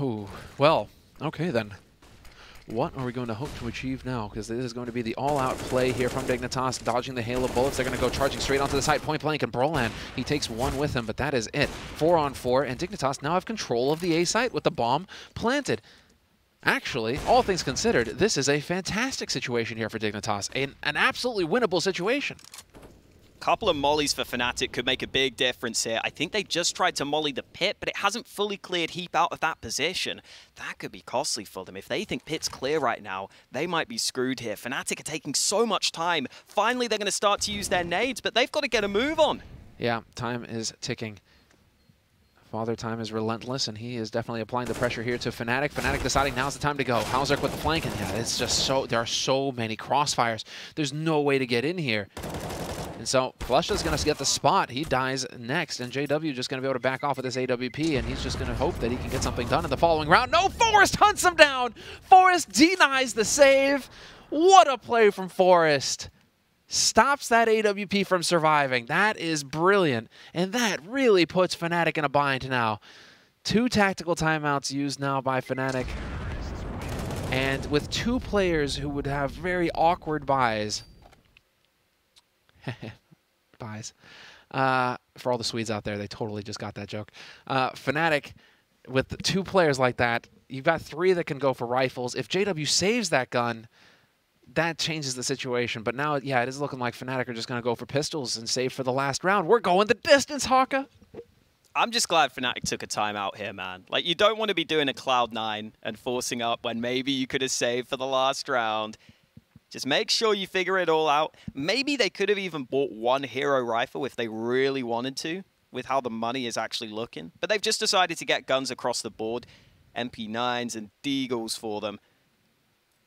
Oh, well, okay then. What are we going to hope to achieve now? Because this is going to be the all-out play here from Dignitas, dodging the hail of bullets. They're going to go charging straight onto the side, point blank, and Brollan, he takes one with him, but that is it. 4 on 4, and Dignitas now have control of the A site with the bomb planted. Actually, all things considered, this is a fantastic situation here for Dignitas, an absolutely winnable situation. Couple of mollies for Fnatic could make a big difference here. I think they just tried to molly the Pit, but it hasn't fully cleared Heap out of that position. That could be costly for them. If they think Pit's clear right now, they might be screwed here. Fnatic are taking so much time. Finally, they're going to start to use their nades, but they've got to get a move on. Yeah, time is ticking. Father Time is relentless, and he is definitely applying the pressure here to Fnatic. Fnatic deciding now's the time to go. Hauzerk with the flank, and yeah, it's just so, there are so many crossfires. There's no way to get in here. And so Flusha's going to get the spot. He dies next, and JW just going to be able to back off with this AWP, and he's just going to hope that he can get something done in the following round. No, Forest hunts him down! Forest denies the save. What a play from Forest. Stops that AWP from surviving. That is brilliant, and that really puts Fnatic in a bind now. 2 tactical timeouts used now by Fnatic, and with 2 players who would have very awkward buys. Buys. For all the Swedes out there, they totally just got that joke. Fnatic, with 2 players like that, you've got 3 that can go for rifles. If JW saves that gun, that changes the situation. But now, yeah, it is looking like Fnatic are just going to go for pistols and save for the last round. We're going the distance, Haka. I'm just glad Fnatic took a timeout here, man. Like, you don't want to be doing a Cloud9 and forcing up when maybe you could have saved for the last round. Just make sure you figure it all out. Maybe they could have even bought one hero rifle if they really wanted to, with how the money is actually looking. But they've just decided to get guns across the board. MP9s and Deagles for them.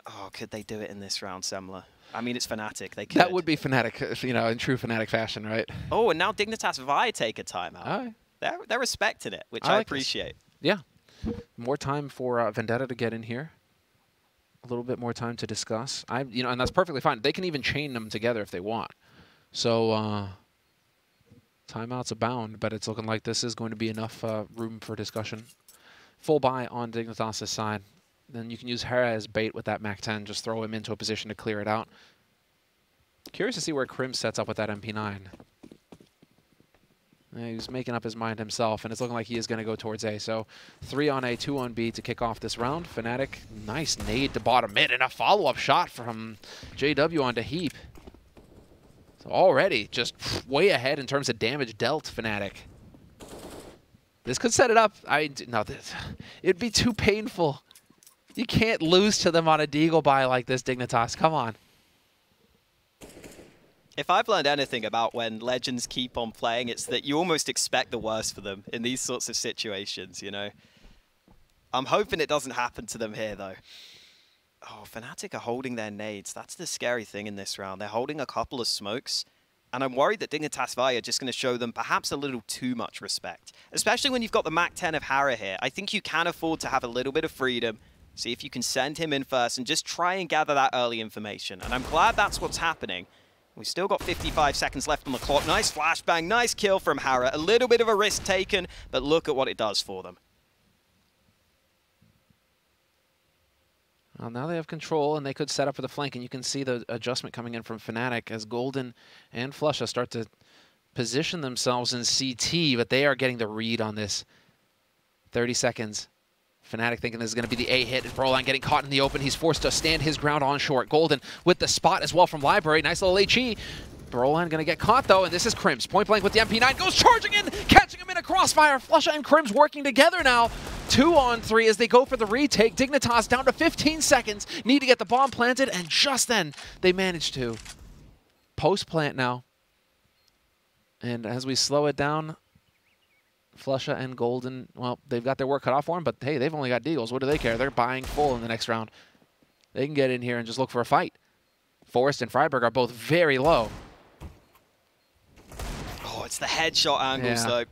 Oh, could they do it in this round, Semmler? I mean, it's Fnatic. They could. That would be Fnatic, you know, in true Fnatic fashion, right? Oh, and now Dignitas VIE take a timeout. All right. They're respecting it, which I like appreciate. This. Yeah. More time for Vendetta to get in here. A little bit more time to discuss. You know, and that's perfectly fine. They can even chain them together if they want. So timeouts abound, but it's looking like this is going to be enough room for discussion. Full buy on Dignitas' side. Then you can use Hera as bait with that MAC-10. Just throw him into a position to clear it out. Curious to see where Krimz sets up with that MP9. He's making up his mind himself, and it's looking like he is going to go towards A. So 3 on A, 2 on B to kick off this round. Fnatic, nice nade to bottom mid, and a follow-up shot from JW onto Heap. So already just way ahead in terms of damage dealt, Fnatic. This could set it up. It'd be too painful. You can't lose to them on a Deagle buy like this, Dignitas. Come on. If I've learned anything about when legends keep on playing, it's that you almost expect the worst for them in these sorts of situations, you know. I'm hoping it doesn't happen to them here, though. Oh, Fnatic are holding their nades. That's the scary thing in this round. They're holding a couple of smokes, and I'm worried that Dignitas VIE are just going to show them perhaps a little too much respect, especially when you've got the MAC-10 of Harry here. I think you can afford to have a little bit of freedom. See if you can send him in first and just try and gather that early information. And I'm glad that's what's happening. We've still got 55 seconds left on the clock. Nice flashbang, nice kill from Hara. A little bit of a risk taken, but look at what it does for them. Well, now they have control, and they could set up for the flank, and you can see the adjustment coming in from Fnatic as Golden and Flusha start to position themselves in CT, but they are getting the read on this. 30 seconds. Fnatic thinking this is going to be the A hit, and Brollan getting caught in the open. He's forced to stand his ground on short. Golden with the spot as well from Library. Nice little HE. Brollan going to get caught, though, and this is Krimz. Point blank with the MP9. Goes charging in, catching him in a crossfire. Flusha and Krimz working together now. 2 on 3 as they go for the retake. Dignitas down to 15 seconds. Need to get the bomb planted, and just then they manage to post-plant now. And as we slow it down, Flusha and Golden, well, they've got their work cut off for them, but hey, they've only got Deagles. What do they care? They're buying full in the next round. They can get in here and just look for a fight. Forest and Friberg are both very low. Oh, it's the headshot angles, though.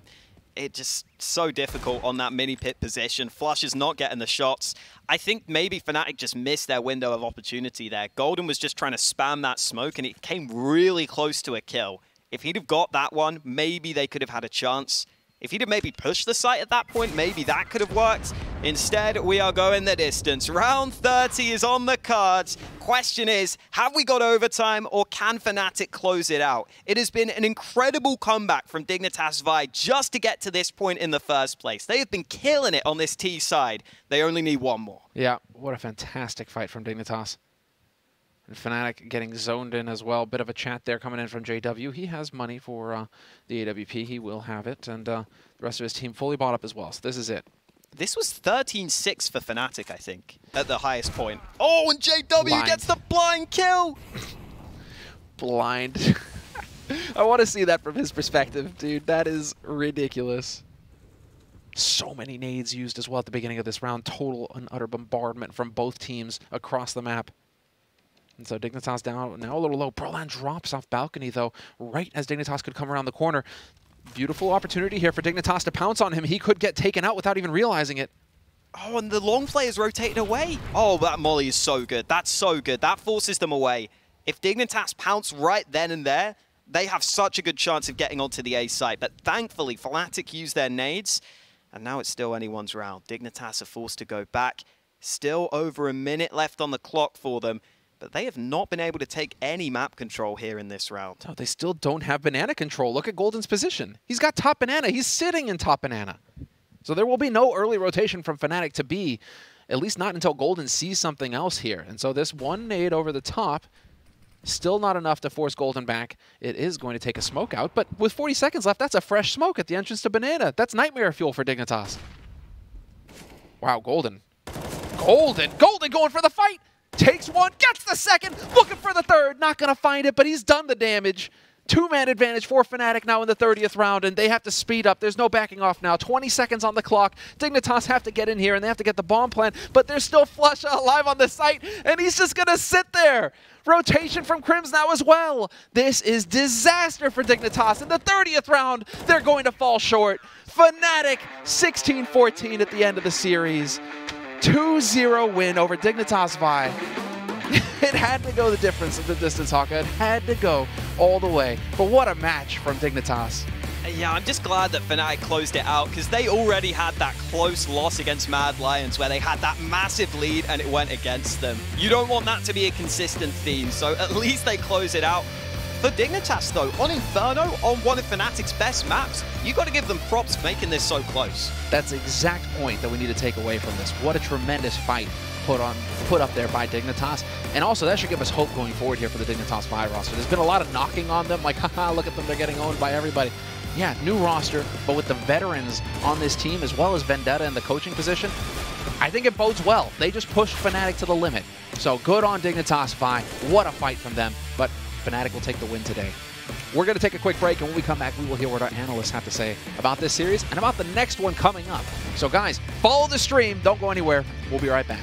It's just so difficult on that mini pit position. Flush is not getting the shots. I think maybe Fnatic just missed their window of opportunity there. Golden was just trying to spam that smoke, and it came really close to a kill. If he'd have got that one, maybe they could have had a chance. If he'd have maybe pushed the site at that point, maybe that could have worked. Instead, we are going the distance. Round 30 is on the cards. Question is, have we got overtime, or can Fnatic close it out? It has been an incredible comeback from Dignitas VIE just to get to this point in the first place. They have been killing it on this T side. They only need one more. Yeah, what a fantastic fight from Dignitas. And Fnatic getting zoned in as well. Bit of a chat there coming in from JW. He has money for the AWP. He will have it. And the rest of his team fully bought up as well. So this is it. This was 13-6 for Fnatic, I think, at the highest point. Oh, and JW gets the blind kill. Blind. I want to see that from his perspective, dude. That is ridiculous. So many nades used as well at the beginning of this round. Total and utter bombardment from both teams across the map. And so Dignitas down, now a little low. Brollan drops off balcony, though, right as Dignitas could come around the corner. Beautiful opportunity here for Dignitas to pounce on him. He could get taken out without even realizing it. Oh, and the long play is rotated away. Oh, that molly is so good. That's so good. That forces them away. If Dignitas pounce right then and there, they have such a good chance of getting onto the A site. But thankfully, Fnatic used their nades, and now it's still anyone's round. Dignitas are forced to go back. Still over a minute left on the clock for them. But they have not been able to take any map control here in this round. No, they still don't have banana control. Look at Golden's position. He's got top banana. He's sitting in top banana. So there will be no early rotation from Fnatic to B at least not until Golden sees something else here. And so this one nade over the top, still not enough to force Golden back. It is going to take a smoke out, but with 40 seconds left, that's a fresh smoke at the entrance to Banana. That's nightmare fuel for Dignitas. Wow, Golden. Golden going for the fight! Takes one, gets the second, looking for the third, not going to find it, but he's done the damage. Two-man advantage for Fnatic now in the 30th round, and they have to speed up. There's no backing off now. 20 seconds on the clock. Dignitas have to get in here, and they have to get the bomb plant, but there's still Flusha alive on the site, and he's just going to sit there. Rotation from Krimz now as well. This is disaster for Dignitas. In the 30th round, they're going to fall short. Fnatic, 16-14 at the end of the series. 2-0 win over Dignitas VIE. It had to go the difference of the distance, Haka. It had to go all the way. But what a match from Dignitas. Yeah, I'm just glad that Fnatic closed it out, because they already had that close loss against Mad Lions where they had that massive lead and it went against them. You don't want that to be a consistent theme, so at least they close it out. For Dignitas, though, on Inferno, on one of Fnatic's best maps, you've got to give them props for making this so close. That's the exact point that we need to take away from this. What a tremendous fight put up there by Dignitas. And also, that should give us hope going forward here for the Dignitas VIE roster. There's been a lot of knocking on them, like, haha, look at them, they're getting owned by everybody. Yeah, new roster, but with the veterans on this team, as well as Vendetta in the coaching position, I think it bodes well. They just pushed Fnatic to the limit. So good on Dignitas VIE. What a fight from them. But Fnatic will take the win today. We're going to take a quick break, and when we come back, we will hear what our analysts have to say about this series and about the next one coming up. So, guys, follow the stream. Don't go anywhere. We'll be right back.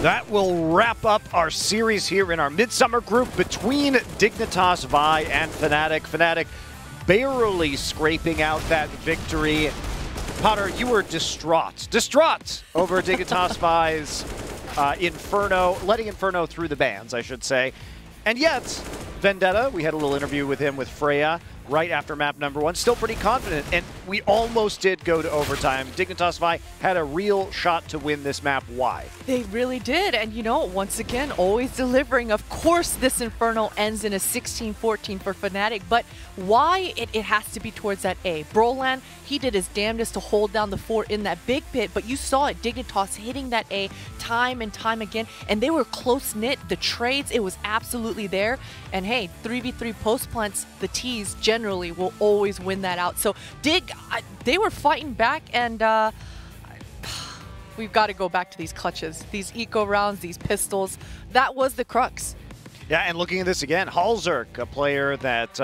That will wrap up our series here in our Midsummer group between Dignitas VIE and Fnatic. Fnatic barely scraping out that victory. Potter, you were distraught over Dignitas VIE's Inferno, letting Inferno through the bands, I should say. And yet, Vendetta, we had a little interview with him with Freya, right after map number one. Still pretty confident, and we almost did go to overtime. Dignitas VIE had a real shot to win this map. Why? They really did, and you know, once again, always delivering. Of course, this Inferno ends in a 16-14 for Fnatic, but why? It has to be towards that A. Brollan, he did his damnedest to hold down the fort in that big pit, but you saw it, Dignitas hitting that A time and time again, and they were close-knit. The trades, it was absolutely there, and hey, 3v3 post plants, the T's generally will always win that out. So Dig, they were fighting back, and we've got to go back to these clutches, these eco rounds, these pistols. That was the crux. Yeah, and looking at this again, Hauzerk, a player that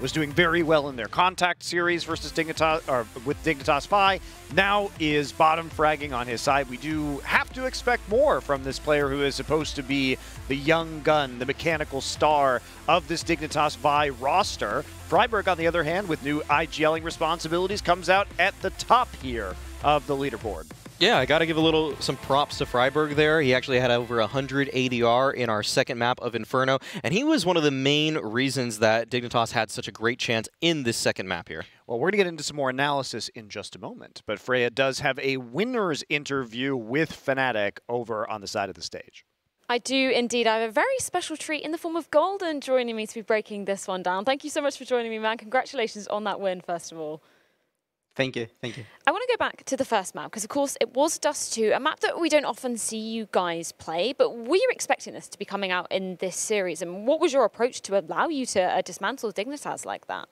was doing very well in their Contact series versus Dignitas, or with Dignitas VIE, now is bottom fragging on his side. We do have to expect more from this player who is supposed to be the young gun, the mechanical star of this Dignitas VIE roster. Friberg, on the other hand, with new IGLing responsibilities, comes out at the top here of the leaderboard. Yeah, I got to give some props to Friberg there. He actually had over 100 ADR in our second map of Inferno, and he was one of the main reasons that Dignitas had such a great chance in this second map here. Well, we're going to get into some more analysis in just a moment, but Freya does have a winner's interview with Fnatic over on the side of the stage. I do indeed. I have a very special treat in the form of Golden joining me to be breaking this one down. Thank you so much for joining me, man. Congratulations on that win, first of all. Thank you, thank you. I want to go back to the first map, because of course it was Dust 2, a map that we don't often see you guys play, but were you expecting this to be coming out in this series? And what was your approach to allow you to dismantle Dignitas like that?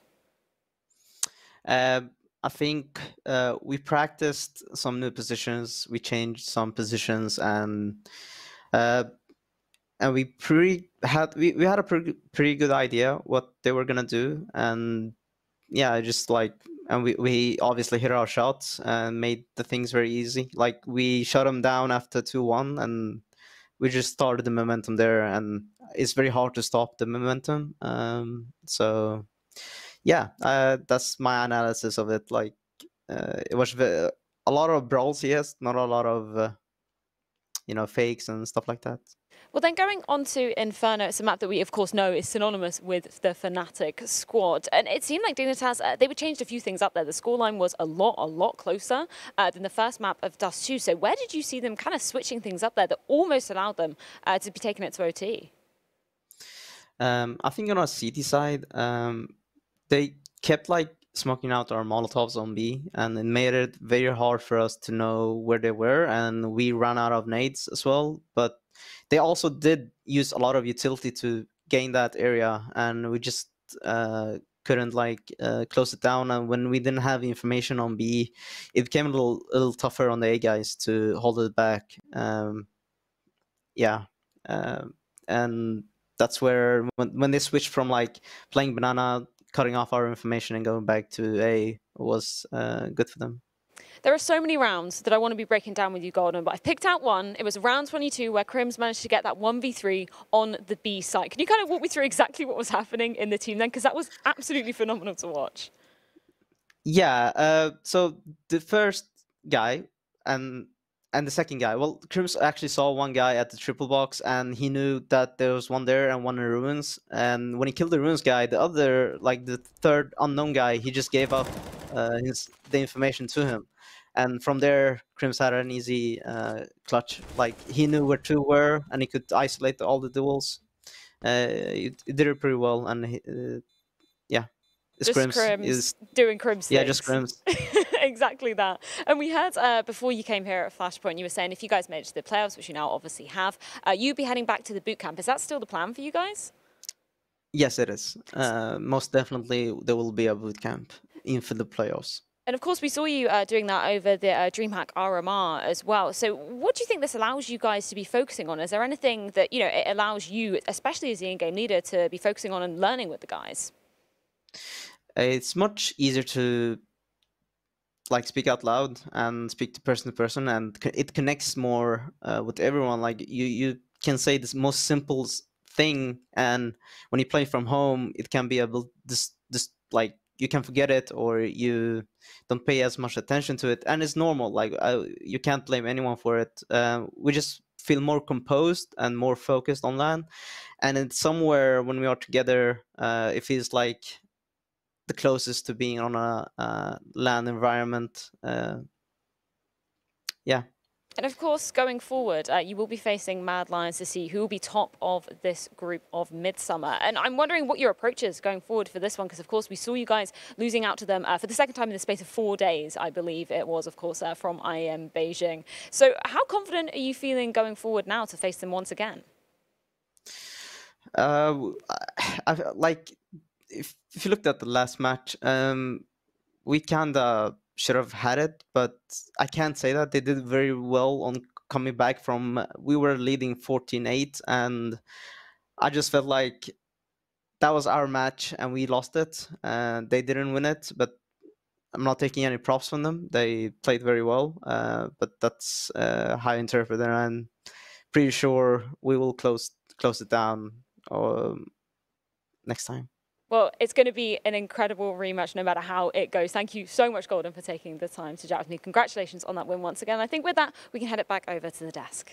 I think we practiced some new positions, we changed some positions, and we had a pretty good idea what they were going to do, and yeah, just like... And we obviously hit our shots and made the things very easy. Like, we shut them down after 2-1, and we just started the momentum there. And it's very hard to stop the momentum. So, yeah, that's my analysis of it. Like, it was a lot of brawls, yes, not a lot of, you know, fakes and stuff like that. Well, then going on to Inferno, it's a map that we, of course, know is synonymous with the Fnatic squad. And it seemed like Dignitas, they changed a few things up there. The scoreline was a lot closer than the first map of Dust 2. So where did you see them kind of switching things up there that almost allowed them to be taking it to OT? I think on our CT side, they kept, like, smoking out our Molotovs on B, and it made it very hard for us to know where they were, and we ran out of nades as well. But they also did use a lot of utility to gain that area, and we just couldn't close it down. And when we didn't have information on B, it became a little tougher on the A guys to hold it back. And that's where when they switched from playing banana, cutting off our information, and going back to A was good for them. There are so many rounds that I want to be breaking down with you, Golden, but I picked out one. It was round 22 where Krimz managed to get that 1v3 on the B site. Can you kind of walk me through exactly what was happening in the team then? Because that was absolutely phenomenal to watch. Yeah, so the first guy and the second guy, well, Krimz actually saw one guy at the triple box, and he knew that there was one there and one in ruins. And when he killed the ruins guy, the other, the third unknown guy, he just gave up the information to him. And from there, Krimz had an easy clutch. He knew where two were, and he could isolate all the duels. He did it pretty well, and yeah. It's just Krimz is doing Krimz things. Yeah, just Krimz. Exactly that. And we heard before you came here at Flashpoint, you were saying if you guys made it to the playoffs, which you now obviously have, you'd be heading back to the boot camp. Is that still the plan for you guys? Yes, it is. Most definitely, there will be a boot camp in for the playoffs. And of course, we saw you doing that over the DreamHack RMR as well. So what do you think this allows you guys to be focusing on? Is there anything that, you know, it allows you, especially as the in-game leader, to be focusing on and learning with the guys? It's much easier to speak out loud and speak to person, and it connects more with everyone. You can say this most simple thing, and when you play from home, it can be able you can forget it, or you don't pay as much attention to it, and it's normal. You can't blame anyone for it. We just feel more composed and more focused on LAN, and it's somewhere when we are together, it feels like the closest to being on a land environment. Yeah. And of course, going forward, you will be facing Mad Lions to see who will be top of this group of Midsummer. And I'm wondering what your approach is going forward for this one, because of course we saw you guys losing out to them for the second time in the space of 4 days, I believe it was, of course, from IEM Beijing. So how confident are you feeling going forward now to face them once again? Like, if you looked at the last match, we kinda should have had it, but I can't say that. They did very well on coming back from, we were leading 14-8, and I just felt like that was our match and we lost it. They didn't win it, but I'm not taking any props from them. They played very well, but that's how I interpret it, and pretty sure we will close it down next time. Well, it's going to be an incredible rematch no matter how it goes. Thank you so much, Golden, for taking the time to chat with me. Congratulations on that win once again. I think with that, we can head it back over to the desk.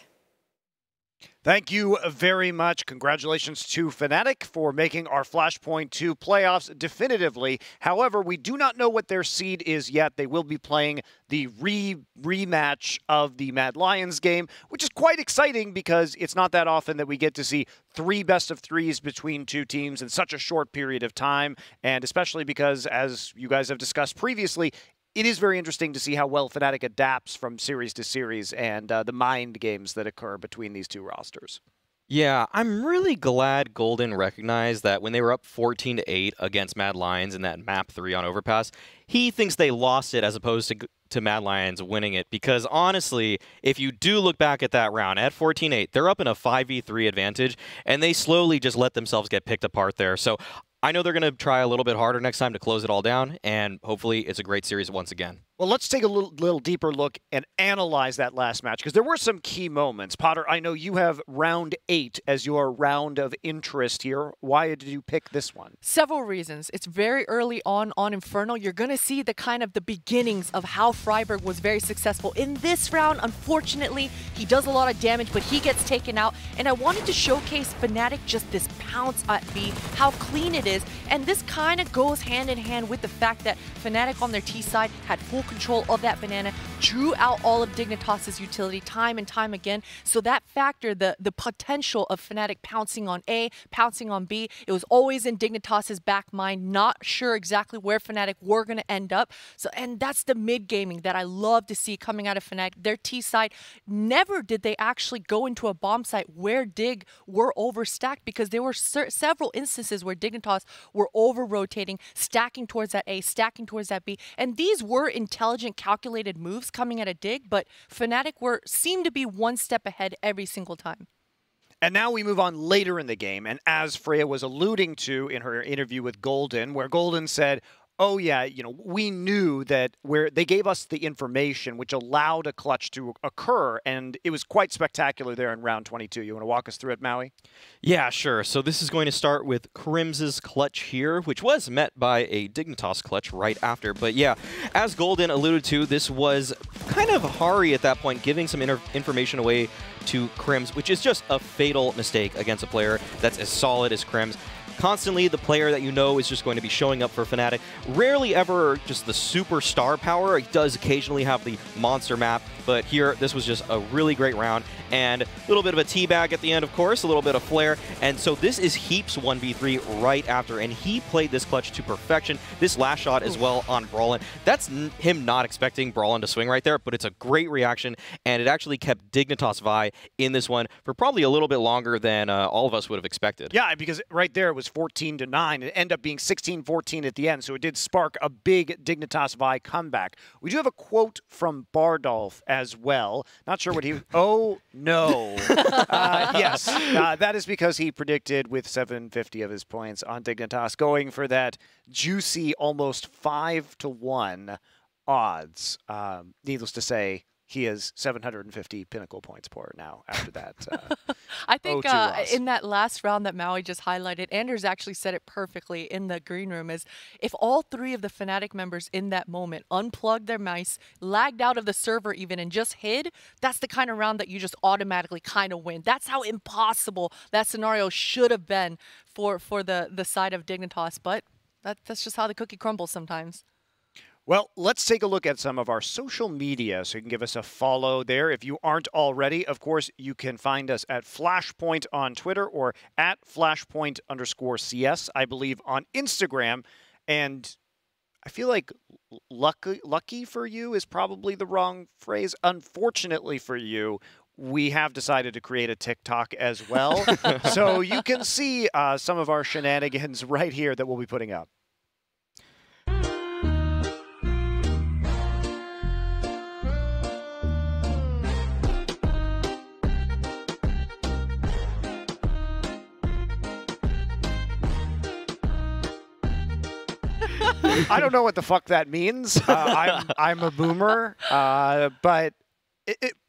Thank you very much. Congratulations to Fnatic for making our Flashpoint 2 playoffs definitively. However, we do not know what their seed is yet. They will be playing the rematch of the Mad Lions game, which is quite exciting because it's not that often that we get to see three best-of-threes between two teams in such a short period of time, and especially because, as you guys have discussed previously, it is very interesting to see how well Fnatic adapts from series to series and the mind games that occur between these two rosters. Yeah, I'm really glad Golden recognized that when they were up 14-8 against Mad Lions in that map 3 on Overpass, he thinks they lost it as opposed to Mad Lions winning it. Because honestly, if you do look back at that round, at 14-8, they're up in a 5v3 advantage, and they slowly just let themselves get picked apart there. So I know they're going to try a little bit harder next time to close it all down, and hopefully it's a great series once again. Well, let's take a little deeper look and analyze that last match, because there were some key moments. Potter, I know you have round 8 as your round of interest here. Why did you pick this one? Several reasons. It's very early on Inferno. You're going to see the kind of the beginnings of how Friberg was very successful. In this round, unfortunately, he does a lot of damage, but he gets taken out. And I wanted to showcase Fnatic just this pounce at B, how clean it is. And this kind of goes hand in hand with the fact that Fnatic on their T side had full control of that banana, drew out all of Dignitas' utility time and time again. So that factor, the potential of Fnatic pouncing on A, pouncing on B, it was always in Dignitas' back mind, not sure exactly where Fnatic were going to end up. So, and that's the mid-gaming that I love to see coming out of Fnatic. Their T side, never did they actually go into a bomb site where Dig were overstacked, because there were several instances where Dignitas were over-rotating, stacking towards that A, stacking towards that B. And these were intelligent, calculated moves coming at a Dig, but Fnatic seemed to be one step ahead every single time. And now we move on later in the game, and as Freya was alluding to in her interview with Golden, where Golden said, oh yeah, you know, we knew that they gave us the information which allowed a clutch to occur, and it was quite spectacular there in round 22. You want to walk us through it, Maui? Yeah, sure. So this is going to start with Krimz's clutch here, which was met by a Dignitas clutch right after. But yeah, as Golden alluded to, this was kind of Harry at that point giving some information away to Krimz, which is just a fatal mistake against a player that's as solid as Krimz. Constantly, the player that you know is just going to be showing up for Fnatic. Rarely ever just the superstar power. He does occasionally have the monster map, but here, this was just a really great round. And a little bit of a teabag at the end, of course, a little bit of flair. And so this is Heaps 1v3 right after, and he played this clutch to perfection. This last shot as well on Brollan. That's him not expecting Brollan to swing right there, but it's a great reaction, and it actually kept Dignitas VIE in this one for probably a little bit longer than all of us would have expected. Yeah, because right there, it was 14-9. It ended up being 16-14 at the end, so it did spark a big Dignitas VIE comeback. We do have a quote from Bardolph as well. Not sure what he... Oh, no. Yes. That is because he predicted with 750 of his points on Dignitas going for that juicy almost 5-1 odds. Needless to say, he has 750 pinnacle points per now after that. I think in that last round that Maui just highlighted, Anders actually said it perfectly in the green room, is if all three of the Fnatic members in that moment unplugged their mice, lagged out of the server even, and just hid, that's the kind of round that you just automatically kind of win. That's how impossible that scenario should have been for the side of Dignitas, but That's just how the cookie crumbles sometimes. Well, let's take a look at some of our social media so you can give us a follow there. If you aren't already, of course, you can find us at Flashpoint on Twitter or at Flashpoint_CS, I believe, on Instagram. And I feel like lucky for you is probably the wrong phrase. Unfortunately for you, we have decided to create a TikTok as well. So you can see some of our shenanigans right here that we'll be putting up. I don't know what the fuck that means. I'm a boomer, but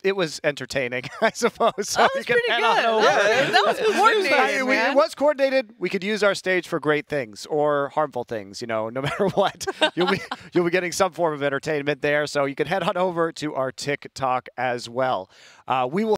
it was entertaining, I suppose. So that was pretty good. That was coordinated, man. It was coordinated. We could use our stage for great things or harmful things, you know, no matter what. You'll be getting some form of entertainment there. So you can head on over to our TikTok as well. We will.